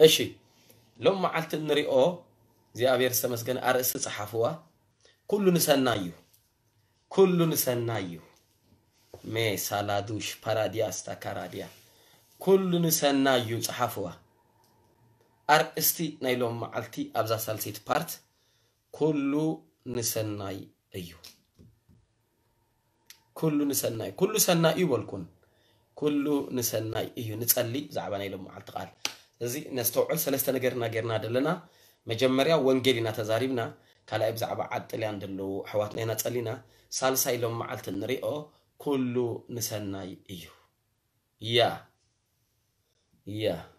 أشي لما علت نريء زي أبير سمسكن أرأس صحفوه كل نسنايو كل نسنايو ما سالادوش باراديا استكاراديا كل نسنايو صحفوه أرأستي نيلوم علتي أبزا سالسيت بارت كل نسناي أيو كل نسناي كل سناي والكون كل نسناي أيو نتسلي زعبان نيلوم علتقال زي نستوعل سلسة نقرنا دلنا مجمريا وانجيلنا تزاريبنا كلا إبزع بعد تليان دلو حواتنا نتسألنا سالسا إلهم معلت النريقه كل نسناي إيو يا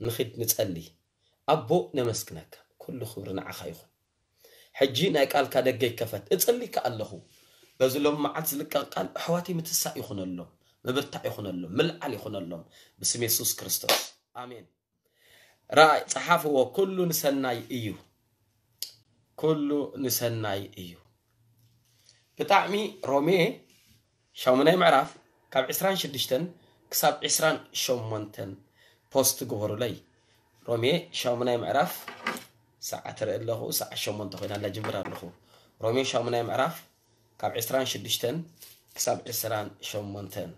نخد نتسألي أبو نمسكناك كل خبرنا عخايخو حجينا يقال كدقي كفت اتسألي كألهو بزلهم معلت لك قال حواتي متسا يخون اللهم مبرتع يخون اللهم ملعل يخون اللهم بسم يسوس كريستوس آمين رأي صحافه كل نسناي إيو كل نسناي إيو بتعمي رومي شو مناي معرف كاب عسران شدشتن كساب عسران شومنتن بوست جوهر لي رومي شو مناي معرف ساعة الله ساعة شومنتن هنا لا جبر الله رومي شو مناي معرف كاب عسران شدشتن كساب عسران شومنتن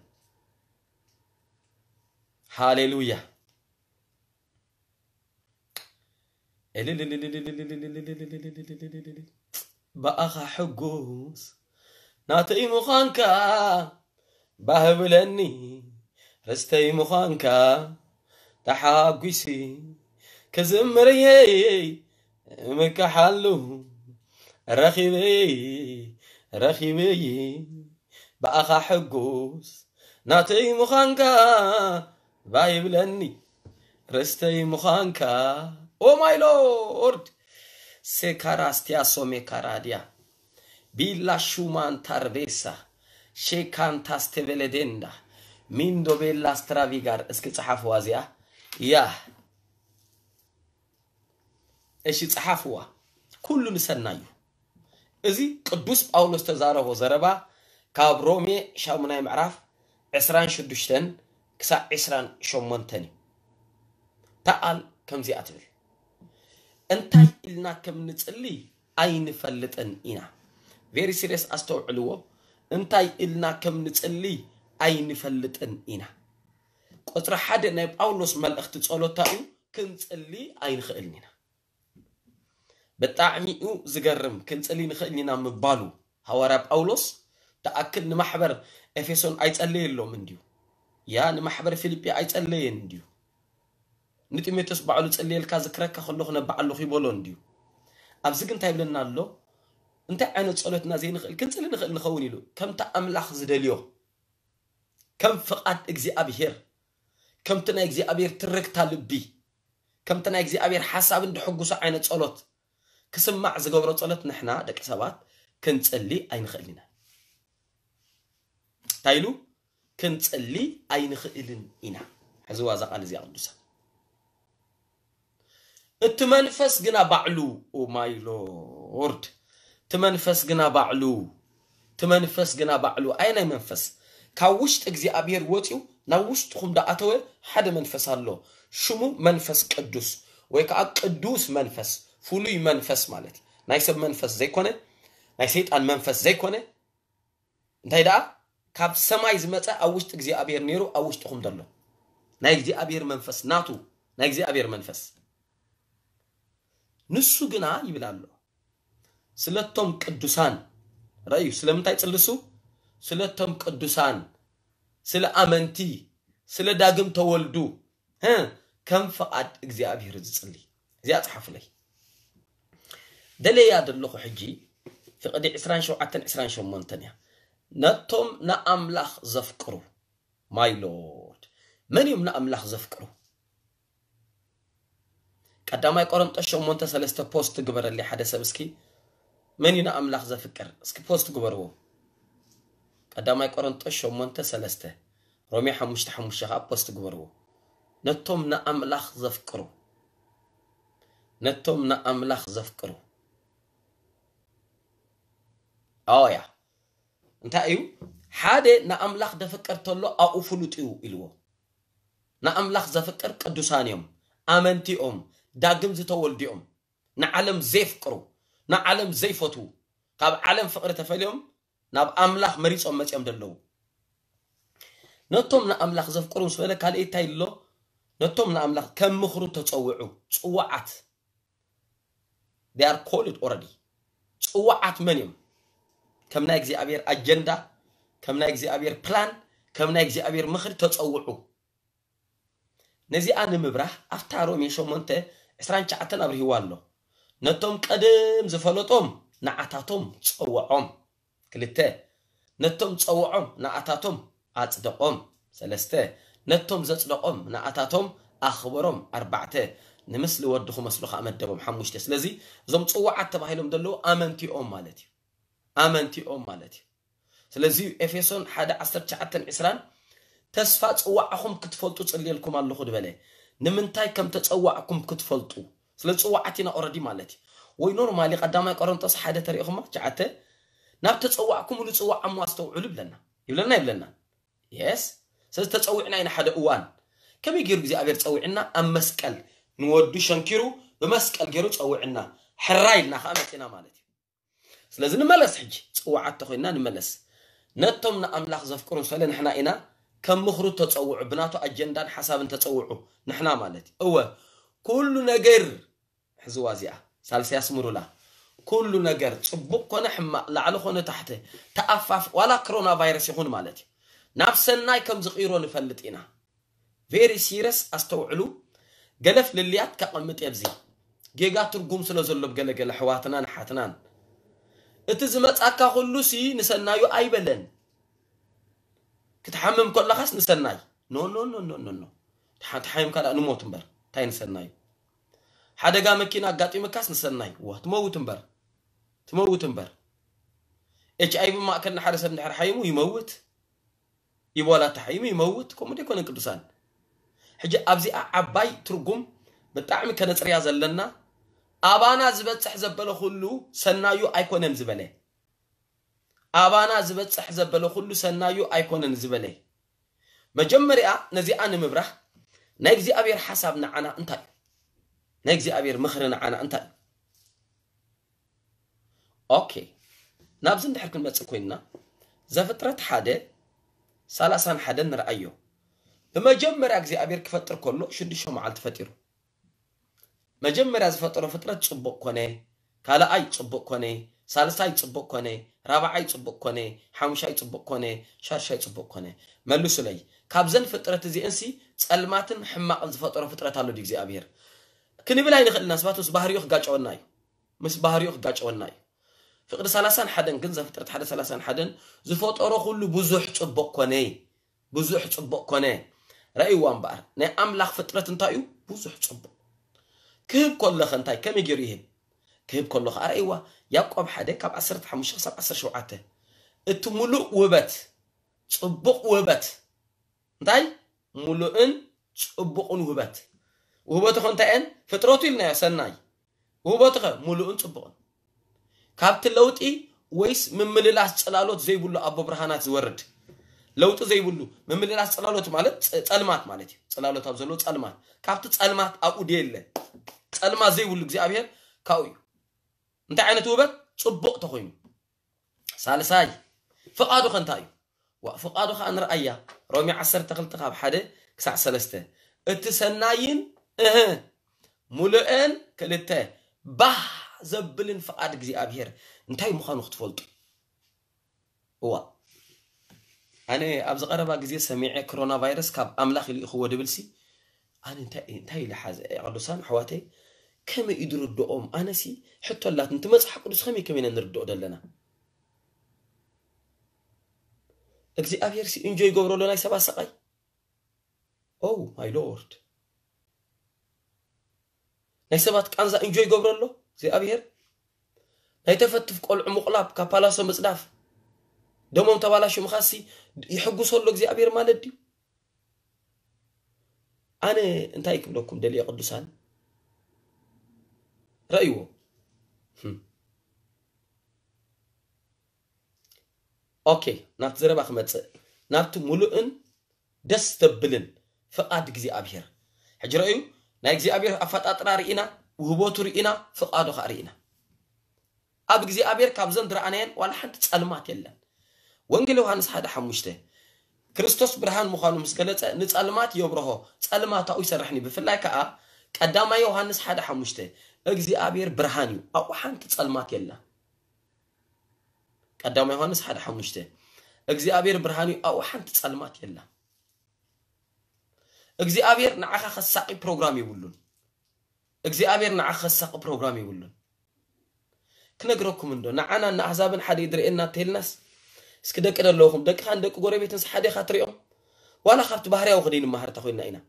هاليلويا بأخا حقوس ناتي مخانكا بهبلني رستي مخانكا تحاقسي كزمري مكحلو رخيبي بأخا حقوس ناتي مخانكا بهبلني رستي مخانكا Oh my lord! Sekarastia somekaradia. Billa shuman tarvesa. Shekantas teveledenda. Mindo bella stravigar. Est-ce que t'sahafwa zia? Ya. Eshi t'sahafwa. Kullu nisannayu. Ezi, qudus Paulus tazarahu zaraba. Kaab Romi, shawmunayim araf. Isran shuddushten. Ksa isran shomantani. Ta'al kamzi atvil. أنتي إلنا كم نتسلي أين فلتن إنا very serious أستوعلوه أنتي إلنا كم نتسلي أين فلتن إنا قطر حدا نبقى ونص مال اختتسأله تايو كنتسلي أين خلنينا بتعميقو زجرم كنتسلي نخلنينا مبالو هو راب أولوس تأكد نمحبر إفسون أيتسلي له من ديو يا نمحبر فيليبي أيتسلي من ديو نتيمة تصبعلو تسألي الكازكركة خلونا بعلو في بولنديو. أبزق أنت يبلنا له، أنت عنا تسألتنا زين خل كنت سألنا خل نخوني له كم تأمل أخذ دليو، كم فقط إجزي أبير، كم تنا إجزي أبير تركت لبي، كم تنا إجزي أبير حسب عند حجوس عنا تسألت، كسم مع زجاجر تسألت نحن دك سبات كنت سألي أين خلينا، تايلو كنت سألي أين خلينا، حزوا زعل زي عدوسا. التمنفس جنا بعلو أو ماي لورد تمنفس جنا بعلو تمنفس جنا بعلو أين المنفس كوشت أجزي أبير وتيو نوشت خم دعاتوه حدا منفس الله شو منفس قدوس ويكأ قدوس منفس فلوي منفس مالتي نايسب منفس زي كونه نايسيت عن منفس زي كونه انتهي دا كاب سماي زمتا أوشت أجزي أبير نيرو أوشت خم دلو نايجزي أبير منفس ناتو نايجزي أبير منفس نسو جنا يبلالو سلتهم كدوسان رأيو سلمتاي تلسو سلتهم كدوسان سل أمنتي سل داعم تولدو ها كم فقط إجزاء بيرزق لي زيادة حفلي دليل هذا اللقو حجي فقد إسران شو عتن إسران شو منتنيا نتهم نأملخ زفكرو my lord من يوم نأملخ زفكرو قداماي قرنطش شومونتا سلسته بوست غبرلي حدث بسكي منينا املاح زفكر اسكي بوست غبرو قداماي قرنطش شومونتا سلسته رومي حمشت حمشه بوست غبرو نتومنا املاح زفكرو نتومنا املاح زفكرو اويا انت ايو حاده نا املاح دفكرتلو اقفلو طيو الو نأملخ زفكر قدوسانيهم آمنتيهم داقم زتولديهم نعلم زيفكرو نعلم زيفتو قاب علم فقر تفليهم ناب أملخ مريس أمتي أمدلو نتوم نأملخ زفكرو سوالة كال إيه تايلو نتوم نأملخ كم مخرو تتوعو تتوعات they are called already تتوعات منهم كم ناكزي أبير أجندا كم ناكزي أبير بلان كم ناكزي أبير مخر تتوعو نزي أنا مبرح أفتارو ميشو منته إسران شعتنا برهوالو نتوم قدم زفلوتهم نعتاتهم تصوعهم كلته نتوم تصوعهم نعتاتهم أصدقهم ثلاثة نتوم زصدقهم نعتاتهم أخبرهم أربعة نمثل ودخو مسلخ أمدهم حموش تسلزي زم تصوعات تباهلهم دلو آمنتي أم مالتي سلزي إفيسون حدا عصر شعتن إسران تسفات تصوعهم كتفلتو تصلي لكم الله خد بالي نمنتاي كم تتصوعكم كتفلتو سلتصوعتنا أوردي مالتي وي نورمالي قدامك أرنتس حدا تريقهم جعته ناب تتصوعكم ولا تصوع أمواستو علب لنا يبلنا يس سلتصوعنا إن حدا أوان كم يجيرو زي أبير تصوعنا أم مسكال نودو شنكيرو بمسكال جيرو تصوعنا حرايلنا خامتنا مالتي سلزنا ملص حجي تصوعات تخوينا نملص نتمنا أملاخ زفكرون سلنا إحنا إنا كم مخرو تتصوع بناتو أجندان حساب تتصوعو نحنا مالتي هو كل نجر حزوازية سالس يسمرو لا كل نجر صبوكو نحما لعلو خونا تحته تأفف ولا كورونا فيروس يخون مالتي نفسنا كم زقيرو نفلتينا فيري سيرس استوعلو قلف لليات كقمت يبزي جيجا ترقوم سلازلو بقلقل حواتنا نحاتنان اتزمت أكا خلوسي نسنايو أي بلن كتحمم كل خاص نسناي نو نو نو نو نو نو تحمم كلا نموت مبر تاي نسناي حدا قام مكينا قاطي مكاس نسناي واه تموت مبر اتش اي بما كنا حرس ابن حرحيمو يموت يبولا تحيم يموت كوم دي كون قدسان حجي ابزي عباي ترقم بطعم كن صريا زلنا ابانا زبصح زبله كله سنايو ايكونم زبله أبانا زبط سحزب بلو خلو سنايو أيكون نزبله مجمرية نزي أنا مبرح نجزي أبير حسابنا عنا أنتي نجزي أبير مخرنا عنا أنتي أوكي نابزن دحر كلمة سكوينا زفترة حدا سالسان حدا نرأيو مجمرية أجزي أبير كفتر كله شدي شو معلت فتيرو مجمرية زفترة تصبق كوني كلا أي تصبق كوني سالساي تصبق كوني رابعاي تصبق كوني حامشاي تصبق كوني شارشاي تصبق كوني ملوسو لي كابزن فترة زي انسي تسلماتن حماقن زفترة تالو ديك زي ابير كني بلاي نخل الناس باتوس بحريوخ غاچوناي مس بحريوخ غاچوناي فقد سالسان حدن كن زفترة حدا سالسان حدن زفترة كله بزوح تصبق كوني راي وان بار ناي املاح فترة انتايو بزوح تصبق كيب كل خنتاي كمي غيريهم كيب كله خار أيوة يبقى بحدا كاب عصرت حمشة صب عصر شوعته التملؤ وبت صبق وبت نتاي ملؤن صبقن وبت وبت خن تأن فتراتي لنا سناي وبت خن ملؤن صبقن كاب تلوت إيه ويس من مللاس تلالوت زي بقولوا أبو برهانات ورد لوت زي بقولوا من مللاس تلالوت مالت تلمات مالتي تلالوت أبزلوت تلمات كاب تلمات أوديله تلمات زي بقولوا زي أبيه كاوي انت عينت وبت صبق تخويم سالساي فقادو خنتايو وفقادو خان رأيا رومي عسر تقلتقاب حدا كسع سلسته اتسناين ملؤن كلته بح زبلن فقادك زي أبهر انتاي مخانو اختفولتو هو أنا أبز قربا زي سميع كورونا فيروس كاب أملاخي لإخوة دبلسي أنا انتاي لحاز عدوسان حواتي كم يدردوهم أنا سي حتى الله تنتمس حق الصخمي كمين نردو دلنا أجزي أبير سي إنجوي جورو لنا يسبع سقي أو ماي لورد نيسبات أنزا إنجوي جورو له زي أبير نيتفتف كل عمق لاب كبالاسو مصداف دومهم تبالاشو مخاسي يحقو صلوك زي أبير مالدي أنا انتايكم لكم دليل قدسان رأيوه اوكي نابت زربا خمتس نابت ملؤن دستبلن فقد جزي أبير حجرأيو نجزي أبير أفتات رأينا وهبوت رأينا فقد خارينا أب جزي أبير كابزن درعنين ولا حد تسألمات يلا وانجلو هنس هذا حمشته كريستوس برهان مخالو مسكلت نتسألمات يبرهو تسألمات أو يسرحني بفلا كأ قدام يوهانس هذا حمشته أجزي أبير برهانيو أو حن تسألمات يلا قدام يوهانس هذا حمشته أجزي أبير برهانيو أو حن تسألمات يلا أجزي أبير نعخ خسّق البرنامج يقولون أجزي أبير نعخ خسّق البرنامج يقولون كنقرأكم إنه نعنا نحزابن حد يدري إننا تهلناس سكدك كده لهم دك عندك قريب تنس حد خاطرهم ولا خفت بحرية وخدين مهر تخوينا هنا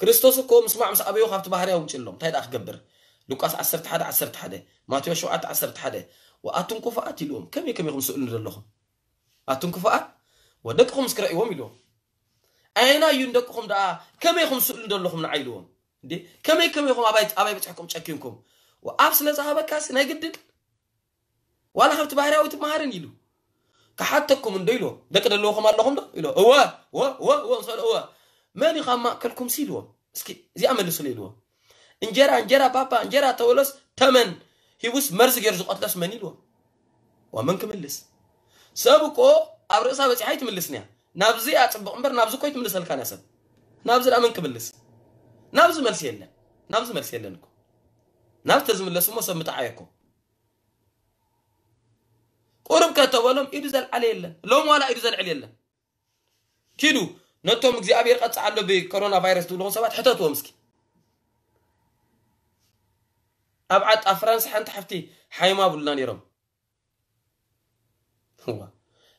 كريستوس كوم اسمع مس أبي وخفت بحرية ومشلهم تهيد أخ جبر لوكاس عصرت حدا ما توش وقت عصرت حدا وأتون كفاءات لهم كم يخمس سؤلنا لهم أتون كفاءات ودك خمس كرأي وميلهم أنا يندكم دا كم يخم سؤل دلهم نعيلهم دي كم يخم أباي بتحكم تشكينكم وأبصل زهابة كاس نجدد ولا خفت بحرية وتمهرن يلو كحتكم من ديلو ذكر اللهم اللهم ده يلو هو صار هو ما نخم أكلكم سيلو مسكين زي عمل سليلو إنجرا بابا إنجرا تولس تمن هيوس مرز يرزق أطلس منيلو ومن كملس سابقو أبرز هذا شيء تملسني نابزي أتبع عمر نابزو كويت ملسل كان يسب نابزي الأمن كبلس نابزو ملسي لنا نكو نابتز ملسو ما سب متعايكو قرب كتوالهم إدوزال علي لنا لهم ولا إدوزال علي لنا كيدو نتوم مجزي أبير قد تعلو بكورونا فيروس دولهم سبات حتى تومسكي أبعد أفرانس حنت حفتي حيما بلان يرم هو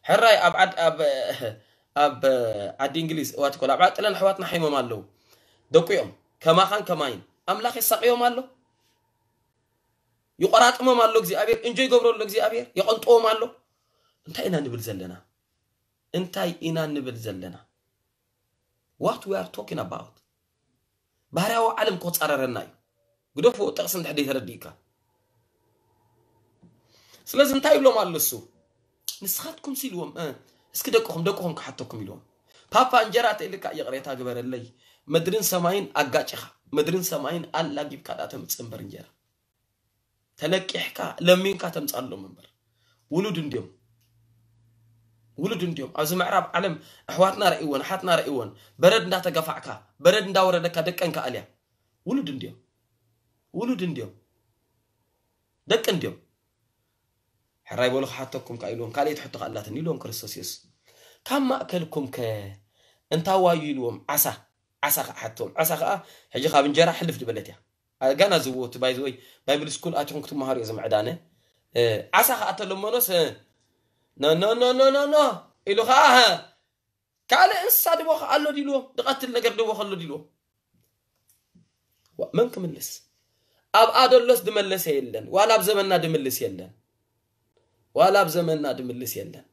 حراي أبعد أب عاد إنجليز واتقول عباد لأن حواتنا حيمو مالو دقيهم كما خان كماين أملاخ السقيو مالو يقرأت أمو مالو زي أبير إنجوي قبرو لك زي أبير يقنط أو مالو انتاي إنا نبل زلنا what we are talking about بهراو علم كوتس أرارناي قدوفو تقسم تحديث رديكا سلازم انتاي بلو مالو السو نسخاتكم سيلوهم اسكدكم كحطكم يلوم بابا انجرات اللي كا يقريتها غبر لي مدرين سماين اغاچخا مدرين سماين الله جيب كاداتم تصمبر انجرا تلقيحكا لمين كا تمصالو منبر ولود انديوم از معراب علم احواتنا رايون حاتنا رايون برد اندا تغفعكا برد اندا وردكا دقنكا عليا ولود انديوم دق انديوم حراي بقولك حطكم كايلون قال يتحط قالات نيلون كريستوسيس كم ماكلكم انت وايلوم عسا حطهم عسا حجي خاب انجرا حلف دبلتيا غانا زوت باي زوي بايبل سكول اتون كتم مهاري زم عدانه عسا اتلمونس نو نو نو نو نو الو ها قال انسا دبو خالو ديلو دقتل نجر دبو خالو ديلو ومن كملس اب ادلس دملس يلن ولا بزمننا دملس يلن ولا بزمننا دملس يلا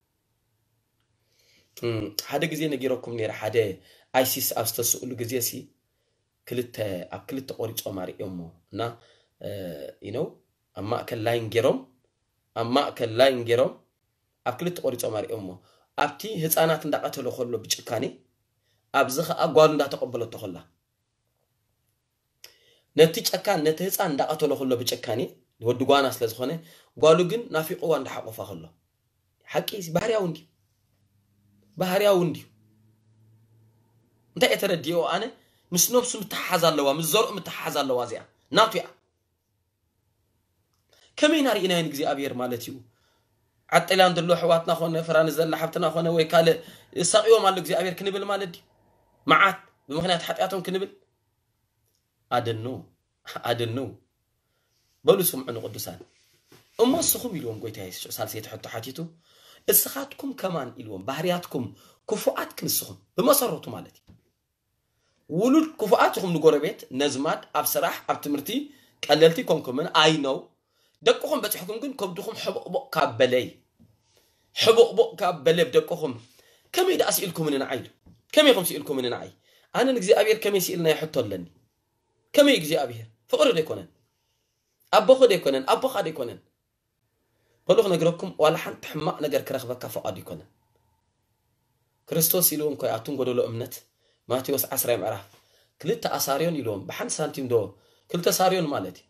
هذا غزي نغيركم نير هذا ايسيس ابستسؤل غزي سي كلت قريصو ماري امو نا يو نو اما كلاين غيرم اكلت قريصو ماري امو ابتي حصانات اندقتلو خلو بچكاني ابزخ اغوال اندا تقبلت تخلا نتي چكان نت حصان اندقتلو خلو بچكاني ودغوانا سلازخونه غالو جن نافقو وند حقوفا خلو حقيس بحرياوندي انت اترديو انا مس نفسو متحازالوا مس زرق متحازالوا زيا ناطيا كمين ارينا ين غزي ابير مالتيو عطيلان دلو حواتنا خونه فران زل حبتنا خونه وي كاله سقيو مال غزي ابير كنبل مالدي معات بمخنيات حطياتهم كنبل ادنو بلو سمعن قدسان أما السخوم يلوم قويتها سالسية تحطو حاتيتو السخاتكم كمان يلوم بحرياتكم كفؤاتكم السخوم بمسرطو مالتي ولود كفؤاتكم نقور بيت نزمات أبسراح أبتمرتي كاللتي كمكمن I know دكوهم بتحكم كن كبدوهم حبق بقى بلي بدكوهم كم يدا أسئلكم من نعيل كم يخم سئلكم من نعيل أنا نجزي أبير كم يسئلنا يحطو لني كم يجزي أبير فقرر يكونن أبخ ديكونن بلوخ نجركم ولا حنت حماق نجر كرخ بك فقد يكونن كريستوس يلون كي أعطون قدولو أمنت ماتيوس عصرين عراه كلت أساريون يلوم بحن سنتيم دو كلت أساريون مالتي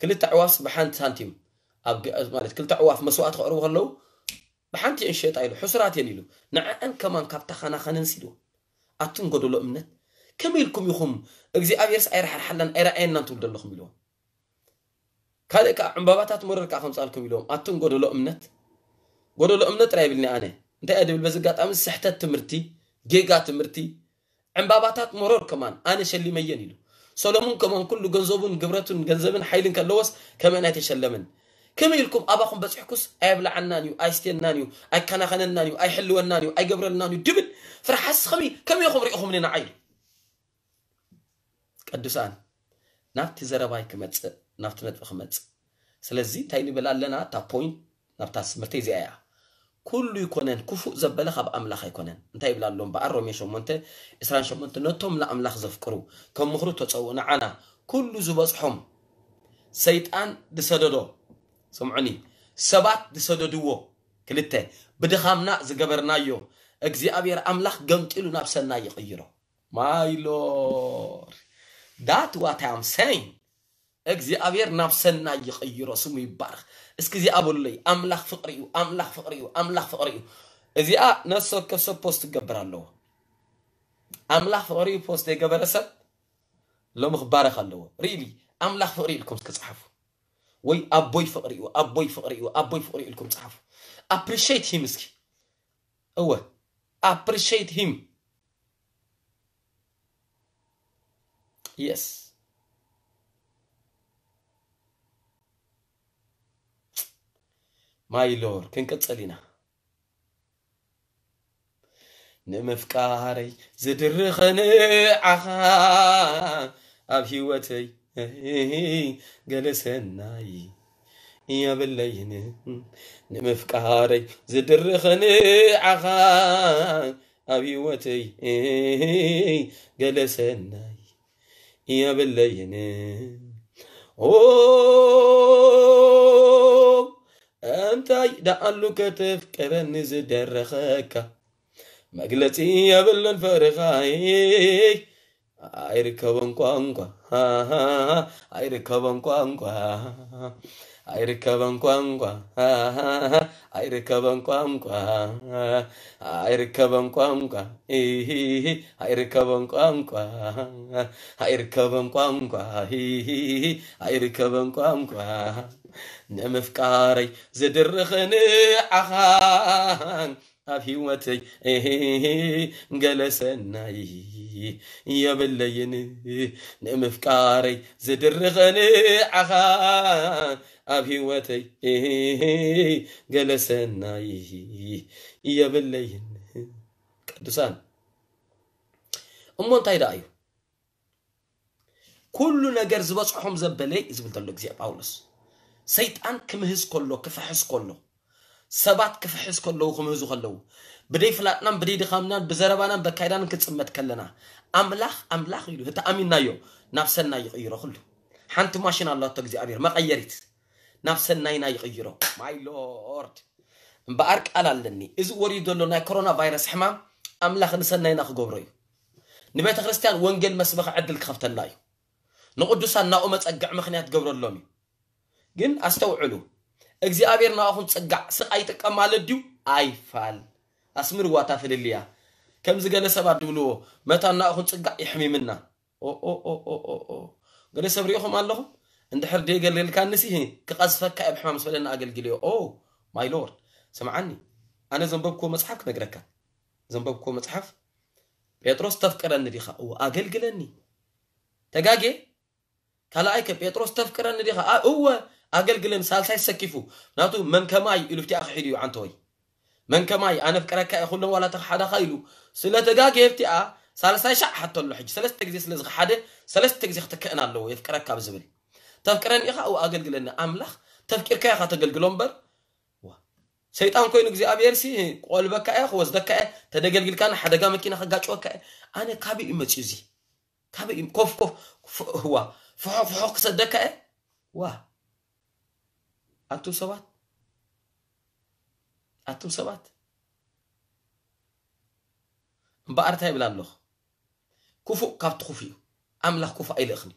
كلت عواف بحن سنتيم أب مالتي كلت عواف مسوات خروج اللو بحن تي إنشيت عيلو حسرات ينيلو نعن كمان كابتخنا خننسيدو أتون قدولو أمنة كميلكم يخم إجزي أبيرس أير حلن أير أين نطول دلهم يلوم كذاك عمبابات مرر كأخم سالكم يلوم أتون قدولو أمنة رايبلني أنا أنت أدب البزقات أمس سحتة تمرتي جيجات تمرتي عمبابات مرور كمان أنا شلي مينيلو سلمون كمان كل جنزبون جبرتون جنزبن حيلن كلوس كمان هتشلمن كميلكم أباكم بس حكوس أبلع عنانيو أي ستين نانيو أي كنا خنن نانيو أي حلو النانيو أي جبر النانيو دبل فرحس خمي كم يخم ريقهم لنا عيل قدسان نفت زرباي كمتس نفت متف خمتس سلزي تايلي بلال لنا تا point نفتاس مرتزي أيه كل يكونن كفو زبالة خب أملاخ يكونن نتاي بلال لون بقرم يشمونته إسران شمونته نتهم لا أملاخ زفكرو كم مخروط تسوون عنا كل زباز حم سيدان دسددو سمعني سبات دسددوه كلته بدخامنا زجبرنا يو أجزي أبير أملاخ جمت إلو نفسنا يقيره my lord that what I'm saying أجزي أبير نفسنا يقيره سمي بارخ اسكزي أبو اللي أملاخ فقريو أملاخ فقريو أملاخ فقريو إذا نسوا كسو بوست جبرانلو أملاخ فقريو بوست جبرسات لو مخبار خلوه really أملاخ فقريو لكم كصحفو وي أبوي فقريو أبوي فقريو أبوي فقريو لكم صحفو appreciate him اسكي هو appreciate him yes my lord كنكتصلينا نمفكاري زدرخني عخا ابيوتي جلسناي يا بالليل نمفكاري زدرخني عخا ابيوتي جلسناي يا بالليل او أنتي دعلو كتف كرن زدرخك مقلتي يا بلن فرخاي أيركبن قانقا أيركبن قانقا أيركبن قانقا أيركبن قانقا أيركبن قانقا أيركبن قانقا أيركبن قانقا أيركبن قانقا نمفكاري زدرخني عخان أبيوتي جلسناي يا بالليل نمفكاري زدرخني عخان أبيوتي جلسناي يا بالليل قدسان أمون تايدا أيو كل نجار زبصحهم زبلي زبلتلك زي باولس سيدان كمهز كله كفحس كله سبات كفحس كله وخمهزو خلوه بدي فلاتنا بدي دخامنا بزربانا بكايدان كتسمت كلنا أملاخ يلو هتا أمينا يو نفسنا يغيره خلو حانت ماشينا الله تقزي أبير ما غيرت نفسنا ينا يغيره my lord بأرك ألال لني إذو وريدو لنا كورونا فيروس حمام أملاخ نسنا ينا خقبره نبيت خريستيان وانجل مسبخ عدل كخفتن لايو نقدسان ناومت أقع مخنيات قبره اللومي جن أستوعلو إجزي أبير نأخذ سقع سقايتك أمال الديو أيفال أسمر واتفل الليا كم زجل سبب دولو متى نأخذ سقع يحمي منا أو قال سبريهم الله عند حردي قال اللي كان نسيه كقذف كأب حمام سفلنا أقل قليه أو ماي لورد سمعني أنا زنببكو مصحف نقرأك زنببكو مصحف بيتروس تفكر أن ريخا أو أقل قلني تجاجي هلا أيك بيتروس تفكر أن ريخا أو أقل قلم سالساي سكيفو ناتو من كماي إلو بتي أخي حيديو عن توي من كماي أنا فكرك أخلنا ولا تخحدا خايلو سلا تقاقي فتاة سالساي شع حتى اللو حج سلس تقزي سلس غحادة سلس تقزي اختكئنا اللو يفكرك كابزبري تفكرني إخا أو أقل قلنا أملخ تفكرك إخا تقل قلمبر سيطان كوي نقزي أبيرسي قلبك إخ وزدك إخ تدقل قل كان حدا قامكين أخا قاتشوك أنا كابي إمتشيزي كابي إم كوف كوف هو فحو فحو صدك إخ واه أنتم سبات بأرتها بلا الله كفو كاب تخفي أملا كفو أي لخني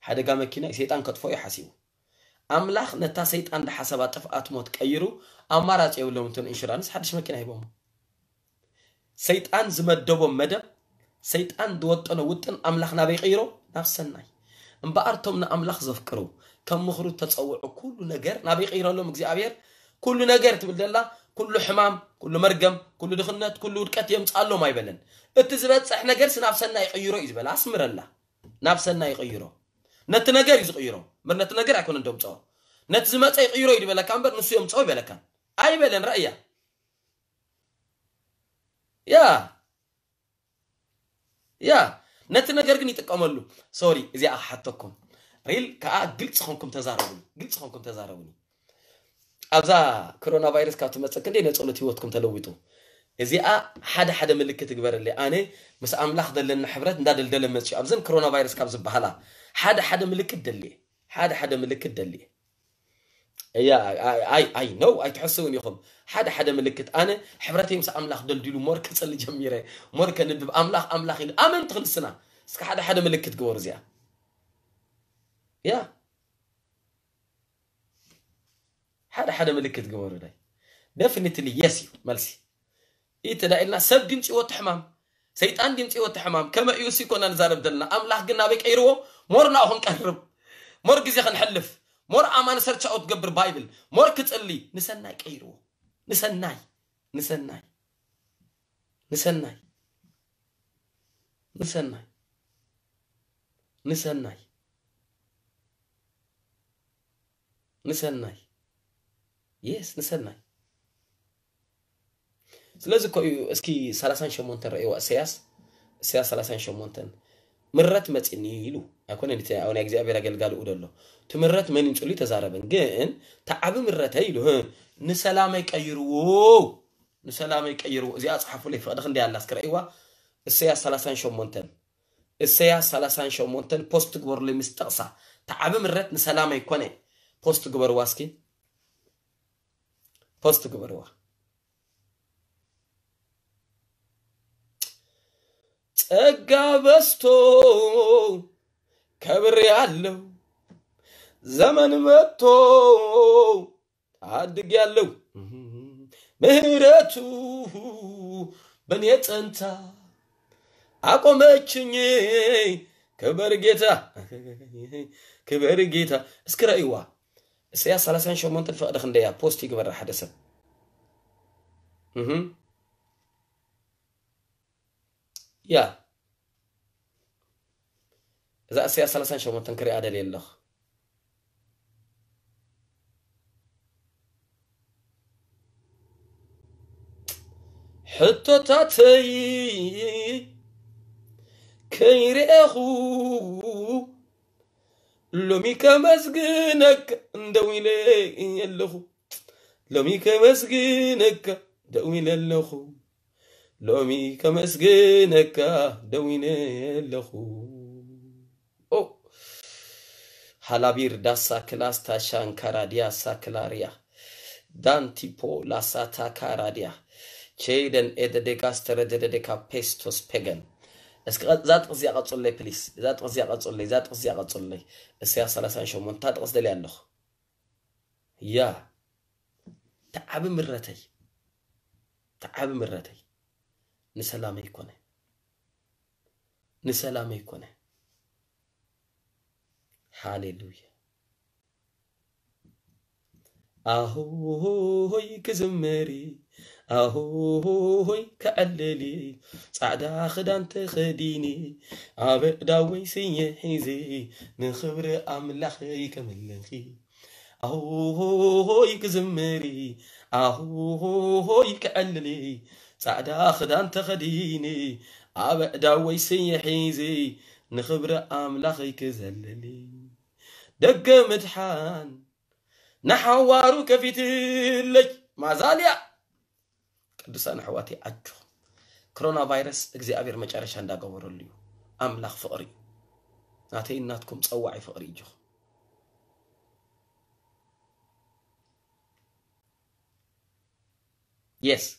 حدا جا مكينا سيتان كتفوا يحسيو أملاخ نتا سيتان دحسبات تفقات موت كيرو أمارات يولون تون إنشورانس حدش مكينا يبوم سيتان زمد دوم مدى سيتان دوتنا وتن أملاخ نبي غيره نفس الناي أمبارتمنا أملاخ زفكرو كم مخروط تتصور كل نجار نبي غيره لهم زي أبير كل نجار تقول لله كل حمام كل مرقم كل دخنات كل وركات يمتقلوا ما يبلن التزبات إحنا جرس نفسنا يغيروا يزبل عسمر الله نفسنا يغيروا نتنجار يغيروا من نتنجار يكون عندهم توا نتزمات يغيروا يبلا كان بر نسوا يمتقوا يبلا كان أي بلن رأيه يا نتنجار جني تكملوا سوري زي أحطكم ريل كأ قلت خونكم تزاروني أبزا كورونا فيروس كاتو متسكن دي نتقول تيوتكم تلويتو إذا حدا ملك تكبر اللي أنا مس أم لحظة لأن حبرت ندل دل متشي أبزن كورونا فيروس كابز بحلا حدا ملك الدلي حدا ملك الدلي يا أي نو أي تحسون يخم حدا ملك أنا حبرتي مس أم لحظة دلو ماركس اللي جميرة ماركة ندب أم لح الأمن تخلص سنة سك حدا ملك تكبر زيا يا حدا ملك تجوره ده definitely yes مالسي إيتلا إلنا سب دمشي وتحمام سيد أن دمشي وتحمام كما يوسي كنا نزارب دلنا أملاح قلنا بيك أيروه مورنا أهم كهرب مور جزي خنحلف مور أمان سرتش أو تقبر بايبل مور كتقلي نسناك أيروه نسناي يس نسنا. سلازكو اسكي سالسان شمونتن رأيوا سياس سالسان شمونتن مرات ما تنيلو أكون أنت أو نجزي أبي رجل قالوا أدلله تمرات ما نقولي تزاربن جين تعب مرات هيلو هن نسلامك أيرو زياد صحفوا لي فدخل دي على الناس كرأيوا السياس سالسان شمونتن بوست جبر لي مستقصى تعب مرات نسلامك كونه بوست جبر واسكي بوست كبروا تجابستو كبر يالو زمن متو عدق يالو مهرتو بنيت انت اقومتشني كبر جيتا اسكر ايوه سيا سالسان شمونتن فقد خنديا بوستي قبل حدثا يا إذا سيا سالسان شمونتن كري عدل الله حتى تاتي كيري أخو لومي كمسجنك دويلي اللخو أو حلابير داسا كلاستا شانكاراديا ساكلاريا دانتي بو لاساتا كاراديا شيدن إددكاستر إددكا بيستوس بيجن ذات غزية قتولي بليس ذات غزية قتولي السياسة لسان شمون تات غز دلي عنده يا تعب مرتي نسلامي يكونه هاليلويا أهوهوي كزمري أهوهوي كأللي سعدا خدان تخديني عبداوي سيحيزي من خبر أملاخي كملخي أهوهوي كزمري أهوهوي كأللي سعد أخدان تخديني عبدا ويسي حيزي نخبر أملاخي كزللي دق مدحان نحوارو كفتلك ما زاليا قدسان حواتي عجو كورونا فيروس اكزي أبير مجارش هندا قوروليو أملاخ فقري ناتي إناتكم تصوعي فقري جو يس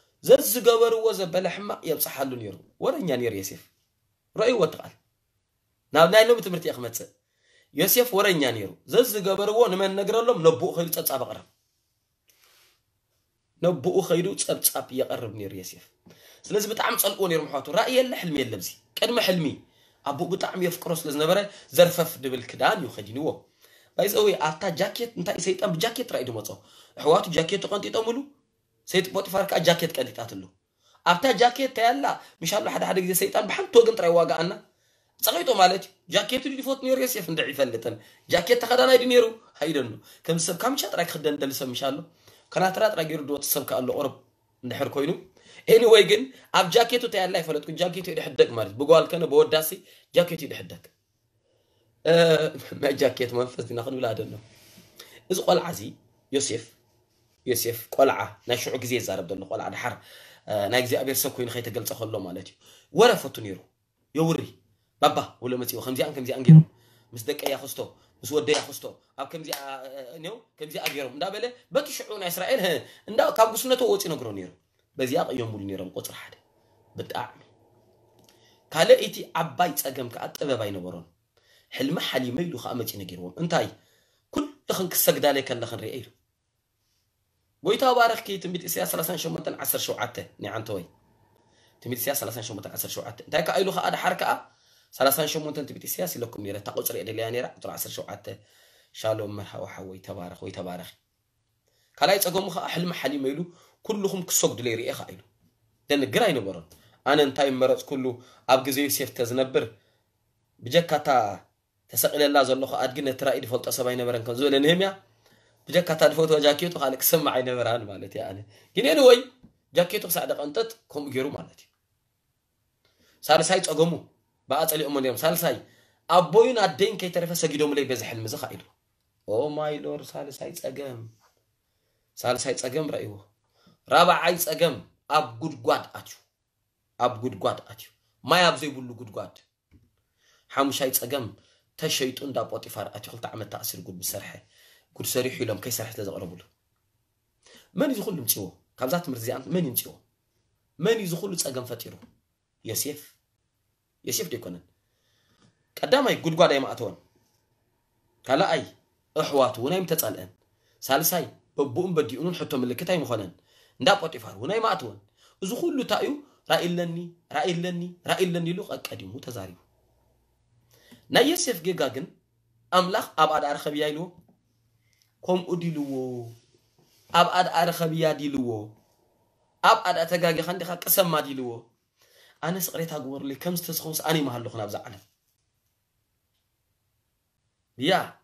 زي الزجاور وزب لحمة يمسح حلو نيرو ورن يعني يوسف رأي وتقال نعم لو بتمرتي أخمتس يوسف ورن يعني يرو زز جبروان من نجرا لهم نبؤ خير تصعب قرب نبؤ خير تصعب يقرب نير يوسف سلز بتعم تصلقون يرو محاطو رأي اللي حلمي اللبزي كان ما حلمي أبو بتعم يفكروس لز نبرة زرفف دبل كدان يخدينوه بايز أوي أعطى جاكيت أنت سيد أم جاكيت رأي دمتو حواته جاكيت قانتي تأمله سيد بوت فرق جاكيت قانتي تأتله أعطى جاكيت تلا مش هلا حد زي سيد بحن توجن ترى واقع أنا صغيتو مالتي جاكيتو اللي فوت نير يسيف ندعي فلتن جاكيت تخدانا يدي نيرو هيدنو كم سب كم شات راك خدان دلسم مشالو كانت رات راك يردو تسب كالو قرب ندحر كوينو اني واي جن اب جاكيتو تاع الله فلتكون جاكيتو يدي حدك مالت بقول كان بوداسي جاكيتو يدي حدك ما جاكيت منفذ ناخذ ولا ادنو از قلعه زي يوسف قلعه ناشعو غزي زارب دنو قلعه دحر نا غزي ابير سكوين خيت غلصه خلو مالتي ورا فوت نيرو يوري بابا ولا متيو خمزي عن غيرو مصدق يا خستو مس ودي يا خستو اب كمزي نيو كمزي اغيرو ندا بله بكشعون اسرائيل ندا كاب غسنته وصي نغرو نيرو بزيا قيوم بول نيرو قطر حدا بدعم قال ايتي عباي صقم كاطبه باي نبرون حلم حليم يلو خامتي نغيرو انتاي كل خنك سجدا لك الله خن رييلو ويتا باركي تميت اسيا 38 10 شعته ني عنتوي تميت اسيا 38 10 شعته انتاي كايلو خا اد حركه سلاسان شمون تنتبتي سياسي لكم نيرة تقوصر إدليا نيرة قطر عصر شوعات شالوم مرحا وحوي تبارخ ويتبارخ كالا يتقوم خا حلم حليم يلو كلهم كسوق دليري إخا يلو دان قراي نبرون أنا انتاي مرات كلو أبقزي يسيف تزنبر بجاكاتا تسقل الله زلو خا أدقنا ترائد فلت أصابعي نبران كان زولن هميا بجاكاتا دفوت وجاكيتو خالك سمعي نبران مالتي يعني جنين وي جاكيتو سعدق أنتت كم جيرو مالتي سالساي تقومو بعد علي أمنيهم سالساي أبوين عدين كي تعرف سجدهم لي بزح المزخ إله أو ماي لور سالساي تأجم رأيه رابع عايز أجم أب جود قاد أتو ما يبزي بقول جود قاد حمش عايز أجم تشيت أندا بوتيفار أتو خلت عمل تأثير جود بسرحة جود سريح يلهم كي سرحة لازق ربله من يدخلهم تيوه كابزات مرزيان من ينتيوه من يدخلوا تأجم فتيره يوسف يكونن قداماي غدغدا يماتون كلااي احواتو ونايم تطالئن سالساي ببؤن بديونن حتى ملكتاي مخونن ندا بوتيفار ونايم اتون اذ كله تايو رايلني لو قديمو تزاريو نا يوسف جيغاغن املاخ اباد ارخب يايلو كوم اديلو اباد ارخب ياديلو اباد اتغاغي خندي قسم ماديلو أنا سقريت أقول لي كم ستسخوص أنا ما هلقنا بزعلة يا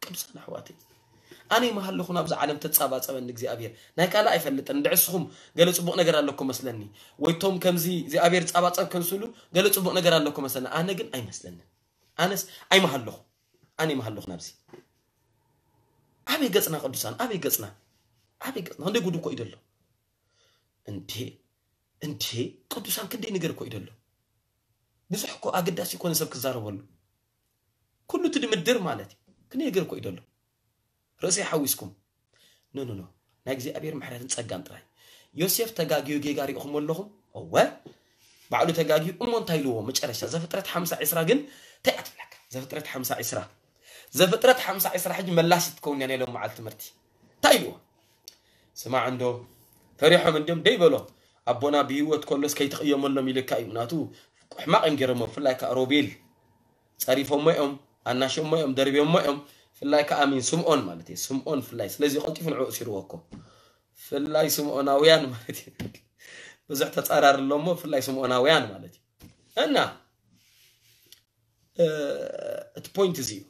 كم سنة حواتي أنا ما هلقنا بزعلة تتصابات سبب إنك زي أبير نايك لا يفلت أن دعسهم قالوا تبغون أقرأ لكم مثلني ويتهم كم زي أبير تصابات سبب كنسلو قالوا تبغون أقرأ لكم مثلنا أنا قل أي مثلنا أنا ما هلقنا بزي أبي قصنا قدوسان أبي قصنا هندي قدو كو يدلو أنتي قدوسان كدي نقر كو يدلو بزح كو أقداس يكون سبك زارو والو كله تدي مدير مالتي كني يقر كو يدلو رأسي حاويسكم نو ناكزي أبير محرات نتساقان تراي يوسف تقاقيو جيغاري أخم واللهم هو بعدو تقاقيو أمون تايلوه مجرشا زفترات حمسة عسراقن تأتف لك زفترات حمسة عسراق زفترات حمسة عسراق حج ملاش تكون يعني لو معال تمرتي تايلو سمع عنده فريحة من دم ديبلو أبونا بيوت كلس كي تقيم ولا ملكاي وناتو حماق إنجرمو في الله كأروبيل تعرفهم ماهم الناشهم ماهم دربهم ماهم في الله كأمين سمعون مالتي سمعون في الله لازم يخطف العقص يروكو في الله سمعون أويان مالتي وزحت تقرر اللهم في الله يسمعون أويان مالتي أنا تبوينت زيو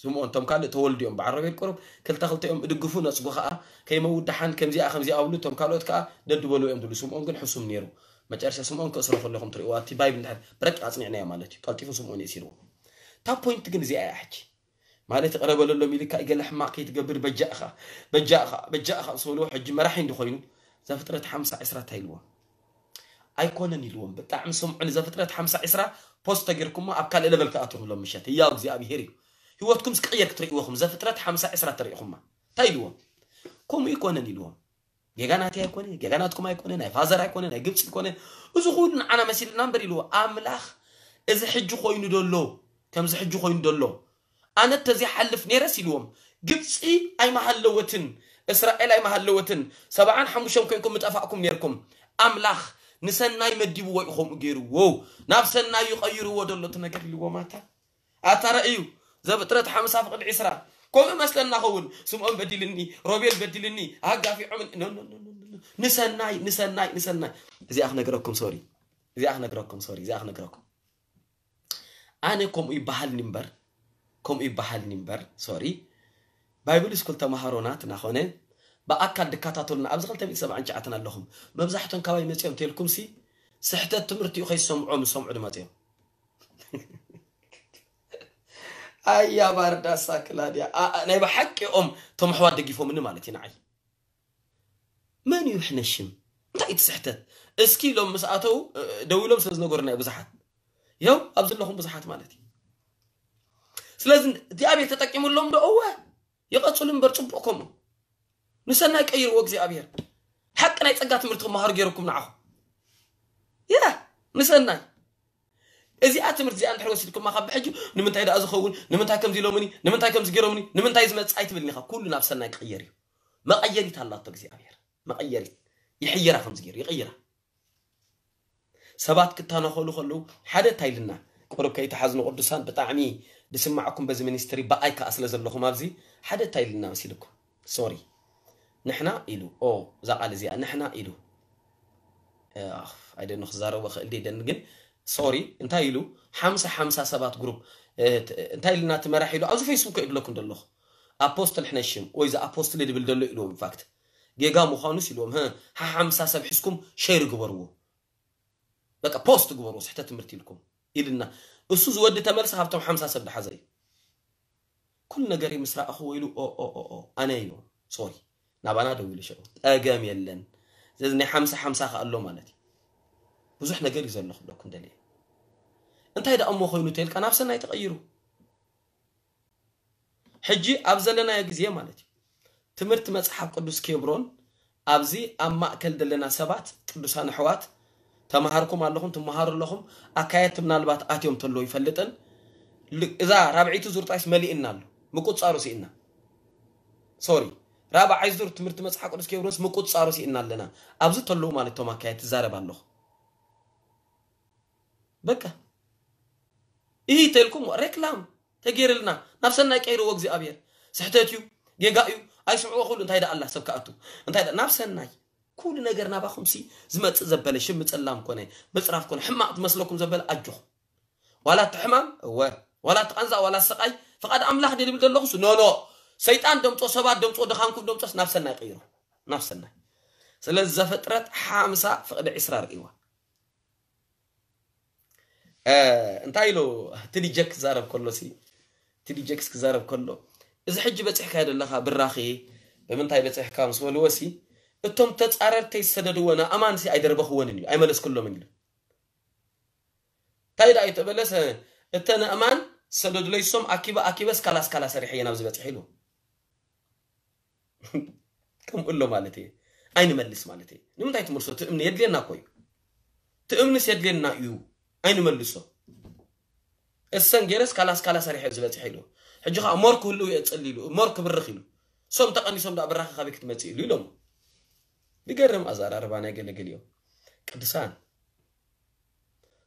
سمعون تم كله تولد يوم بعربي الكرب كل تخلط يوم دقفونا سبخاء كيما ودحان كم زي أخم زي أولو تم كله تكأ ددولو يوم دلو سمعون كن حسوم نيرو ما تعرفش سمعون كأسرف اللهم طريقاتي باي بندحن برك عصني عناية مالتي قلتي فسمعون يسيرو تبوينت كن زي أحكي مالتي قرب للو ملكا يقل حماقي تقبر بجأخة بجأخة بجأخة صولو حج ما راح يندخلين زفترة حمسة عشرة هيلو أيقونة نيلوم بتاع مسمعون زفترة حمسة عشرة بوست تجركم ما أبكال إلى بالكأتهم لما مشيت ياك زي أبي هيري هواتكم سقير كتريقوهم زفترة حمسة عشرة تريقهم تايلوم كم أيقونة نيلوم جعنات أيقونة جعناتكم أيقونة نافازر أيقونة نجيبس أيقونة وزخون أنا مسير نمبر لو أملاخ إذا حجوا خوين دولو كم زحجوا خوين دولو أنا تزي حلف نيرس لوم جبس أي محلوتن إسرائيل أي محلوتن سبعان حمشهم كيكم متفقكم نيركم أملاخ نسنا يمديبوا ويخوم غيروا وو نفسنا يغيروا ودلتنا قال لي وماتا اترايو زبطرت حمسه فقد عسرا كوم مسلنا خون سمعون بدلني روبيل بدلني هاغافي عمن نسنا نسنا نسنا زي اخ نغركم سوري زي اخ نغركم سوري زي اخ نغركم انا كوم يبحال نمبر سوري بايبل سكول تمهارونات نخونه بأكاد دكاتاتولنا أبز غلطة بيسبع عن جعتنا لهم مبزحتهم كواي متيهم تيلكم سي سحتة تمرتي وخي سمعهم سمعوا متيهم أيا باردا ساكلاد يا أنا بحكي تم حواد دقيفهم من مالتي نعي من يحنشم تايت سحتة اسكي لهم مسأتو دولهم سنزنقرنا بزحت يو أبز لهم بزحت مالتي سلازن دي أبي تتكيم لهم دقوة يقتلون برتبكم نسنا يكير وقت زي أبير حتى نيتقات مرتكم مهار غيركم نعه يا نسنا إذا أتمرت زي أنت حوسيلكم ما خاب حجو نمنتها إذا أزخون نمنتها كم زي لومني نمنتها كم زي غيرمني نمنتها إذا ما تسعيت بالنخا كلنا بسنا يغيري ما غيرت الله طق زي أبير ما غيرت يحيرها خمس غير يغيرها سبات كتانا خلو حدا تايلنا قرب كي تحزنوا قدسان بتاعمي بسمعكم بزمنستري بأيك أصل زلكم أبزي حدا تايلنا مسيلكم سوري نحنا إلو أو زعل زي نحنا إلو آخ أيدي نخزاره وخلدي دنجن سوري أنت إلو حمسة حمسة سبات جروب أنت إلنا تمرح إلو أزو فيسبوك إلو لكم دلله أبوستل حنشم وإذا أبوستل اللي بالدلله إلو فاكت جيجا مخانوس إلو ها حمسة سبحسكم شير جبروه لك أبوست جبروه حتى تمرتي لكم إلنا أسوز ود تمرس هفتم حمسة سبد حزي كلنا جري مسرى أخو إلو أو أو أو أو أنا إلو سوري نابانا دويلو شو أقام يلن زادني حمسة حمسة خا اللو مالتي بزحنا قري زال نخبر لكم دليل أنت هيدا أمو خوينو تيلك أنا أفسنا يتغيرو حجي أبزلنا يجزيه مالتي تمرت مسحاب قدوس كيبرون أبزي أما أكل دلنا سبات قدوسان حوات تمهاركم اللهم تمهار لهم أكايت من البات آتيهم تلو يفلتن إذا رابعيتو زرت عيس مليئنا له مكوت صارو سئنا سوري رابع عايز دور تمرت مسحق قدس كيبرونس مقود صاروسي إنا لنا أبزو تلو مالي توماكاية تزارب اللغ بكا إيه تلكم ركلام تغير لنا نفسنا يكيرو وقزي أبير سحتاتيو جيقايو أي سمعو أخول انت هيدا الله سبكاتو انت هيدا نفسنا كل نقرنا باخمسي زمت زبالي شمت اللام كوني مصراف كوني حماق تمسلكم زبالي أجوه ولا تحمام ولا تقنزا ولا سقاي فقد أملاح دي لبلد اللغسو نو نو سيطان دمتو سبات دمتو دخانكم دمتو نفسنا يقيرو نفسنا سلازا فترة حامسة فقد عسرار إيوا انتايلو تدي جك زارب كله سي تدي جكس زارب كله إذا حج بتحكي هذا اللخا بالراخي بمنتاي بتحكي كام سوى الوسي التوم تتقرر تيسددو وانا أمان سي أيدر بخواني أي ملس كله منجل تايدا أي تبلس التانا أمان سددو ليسوم أكيبا أكيبا سكالا سكالا سريحيا نوزي بتحيلو كم قلوا مالتي أين ملس مالتي نمت عيت مرسو تؤمني يد لنا كوي تؤمني سيد لنا يو أين ملسو السنجرس كلاس كلاس ريح زبات حلو حجها مارك كله يتصلي له مارك بالرخيله سمت أني سمت أبرخ خبيك تمتي لولم بيجرم أزار أربعة قل قليو كدسان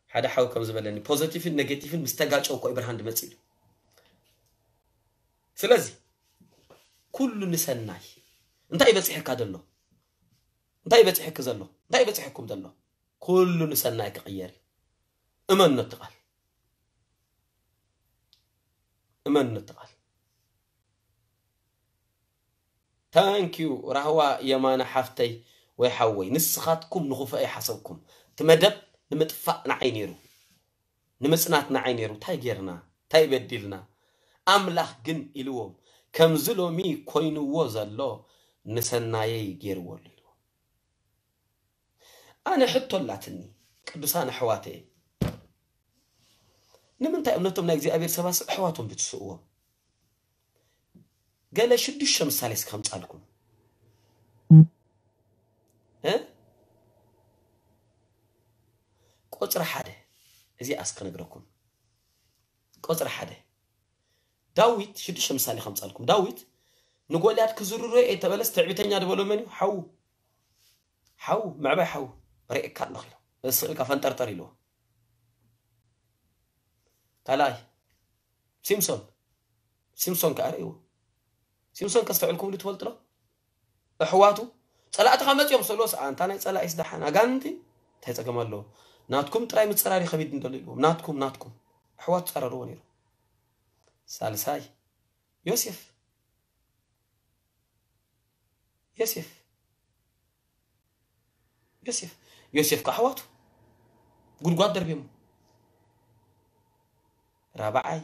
هذا حاول كم زبالني positive negative مستقعد أو كأبرهان دمتي سلازي كل نسان ناي نتايبة تحكي هذا الله نتايبة تحكي هذا الله نتايبة تحكم هذا الله كل نسان ناي كغير أمن نتقال أمن نتقال Thank you. رهوا يمان حفتي ويحوي نسخاتكم نخفى أي حسبكم تمدب نمتفق نعينيرو نمسنات نعينيرو تايجرنا تايبدلنا أملاح جن إلوم كم زلومي كوين ووز الله نسنايي جيرول إلوم أنا حط طلعتني كدسان حواتي نمنتي أمنتم ناجزي أبير سباس حواتهم بتسوقهم قال شدوا الشمس على سكام تعلكم، ها؟ قطر حدا، زي أسكن أقرأكم، قطر حدا، داويت شدوا الشمس على خمس تعلكم، داويت نقول لها كزر رأي تبى لستعبتني هذا ولا مني حو مع بقى حو رأي كان نخله، بس الكفن ترتري له، تلاي سيمسون كأريه. سيمسون كاستعملكم اللي تولت له أحواته صلاة خمس يوم صلوا ساعة تاني صلاة إسدحان أجانتي تهيت أجمل له ناتكم تراي متصراري خبيد ندللهم ناتكم أحوات صرروني له سالساي يوسف كأحواته قول قادر بيم رابعي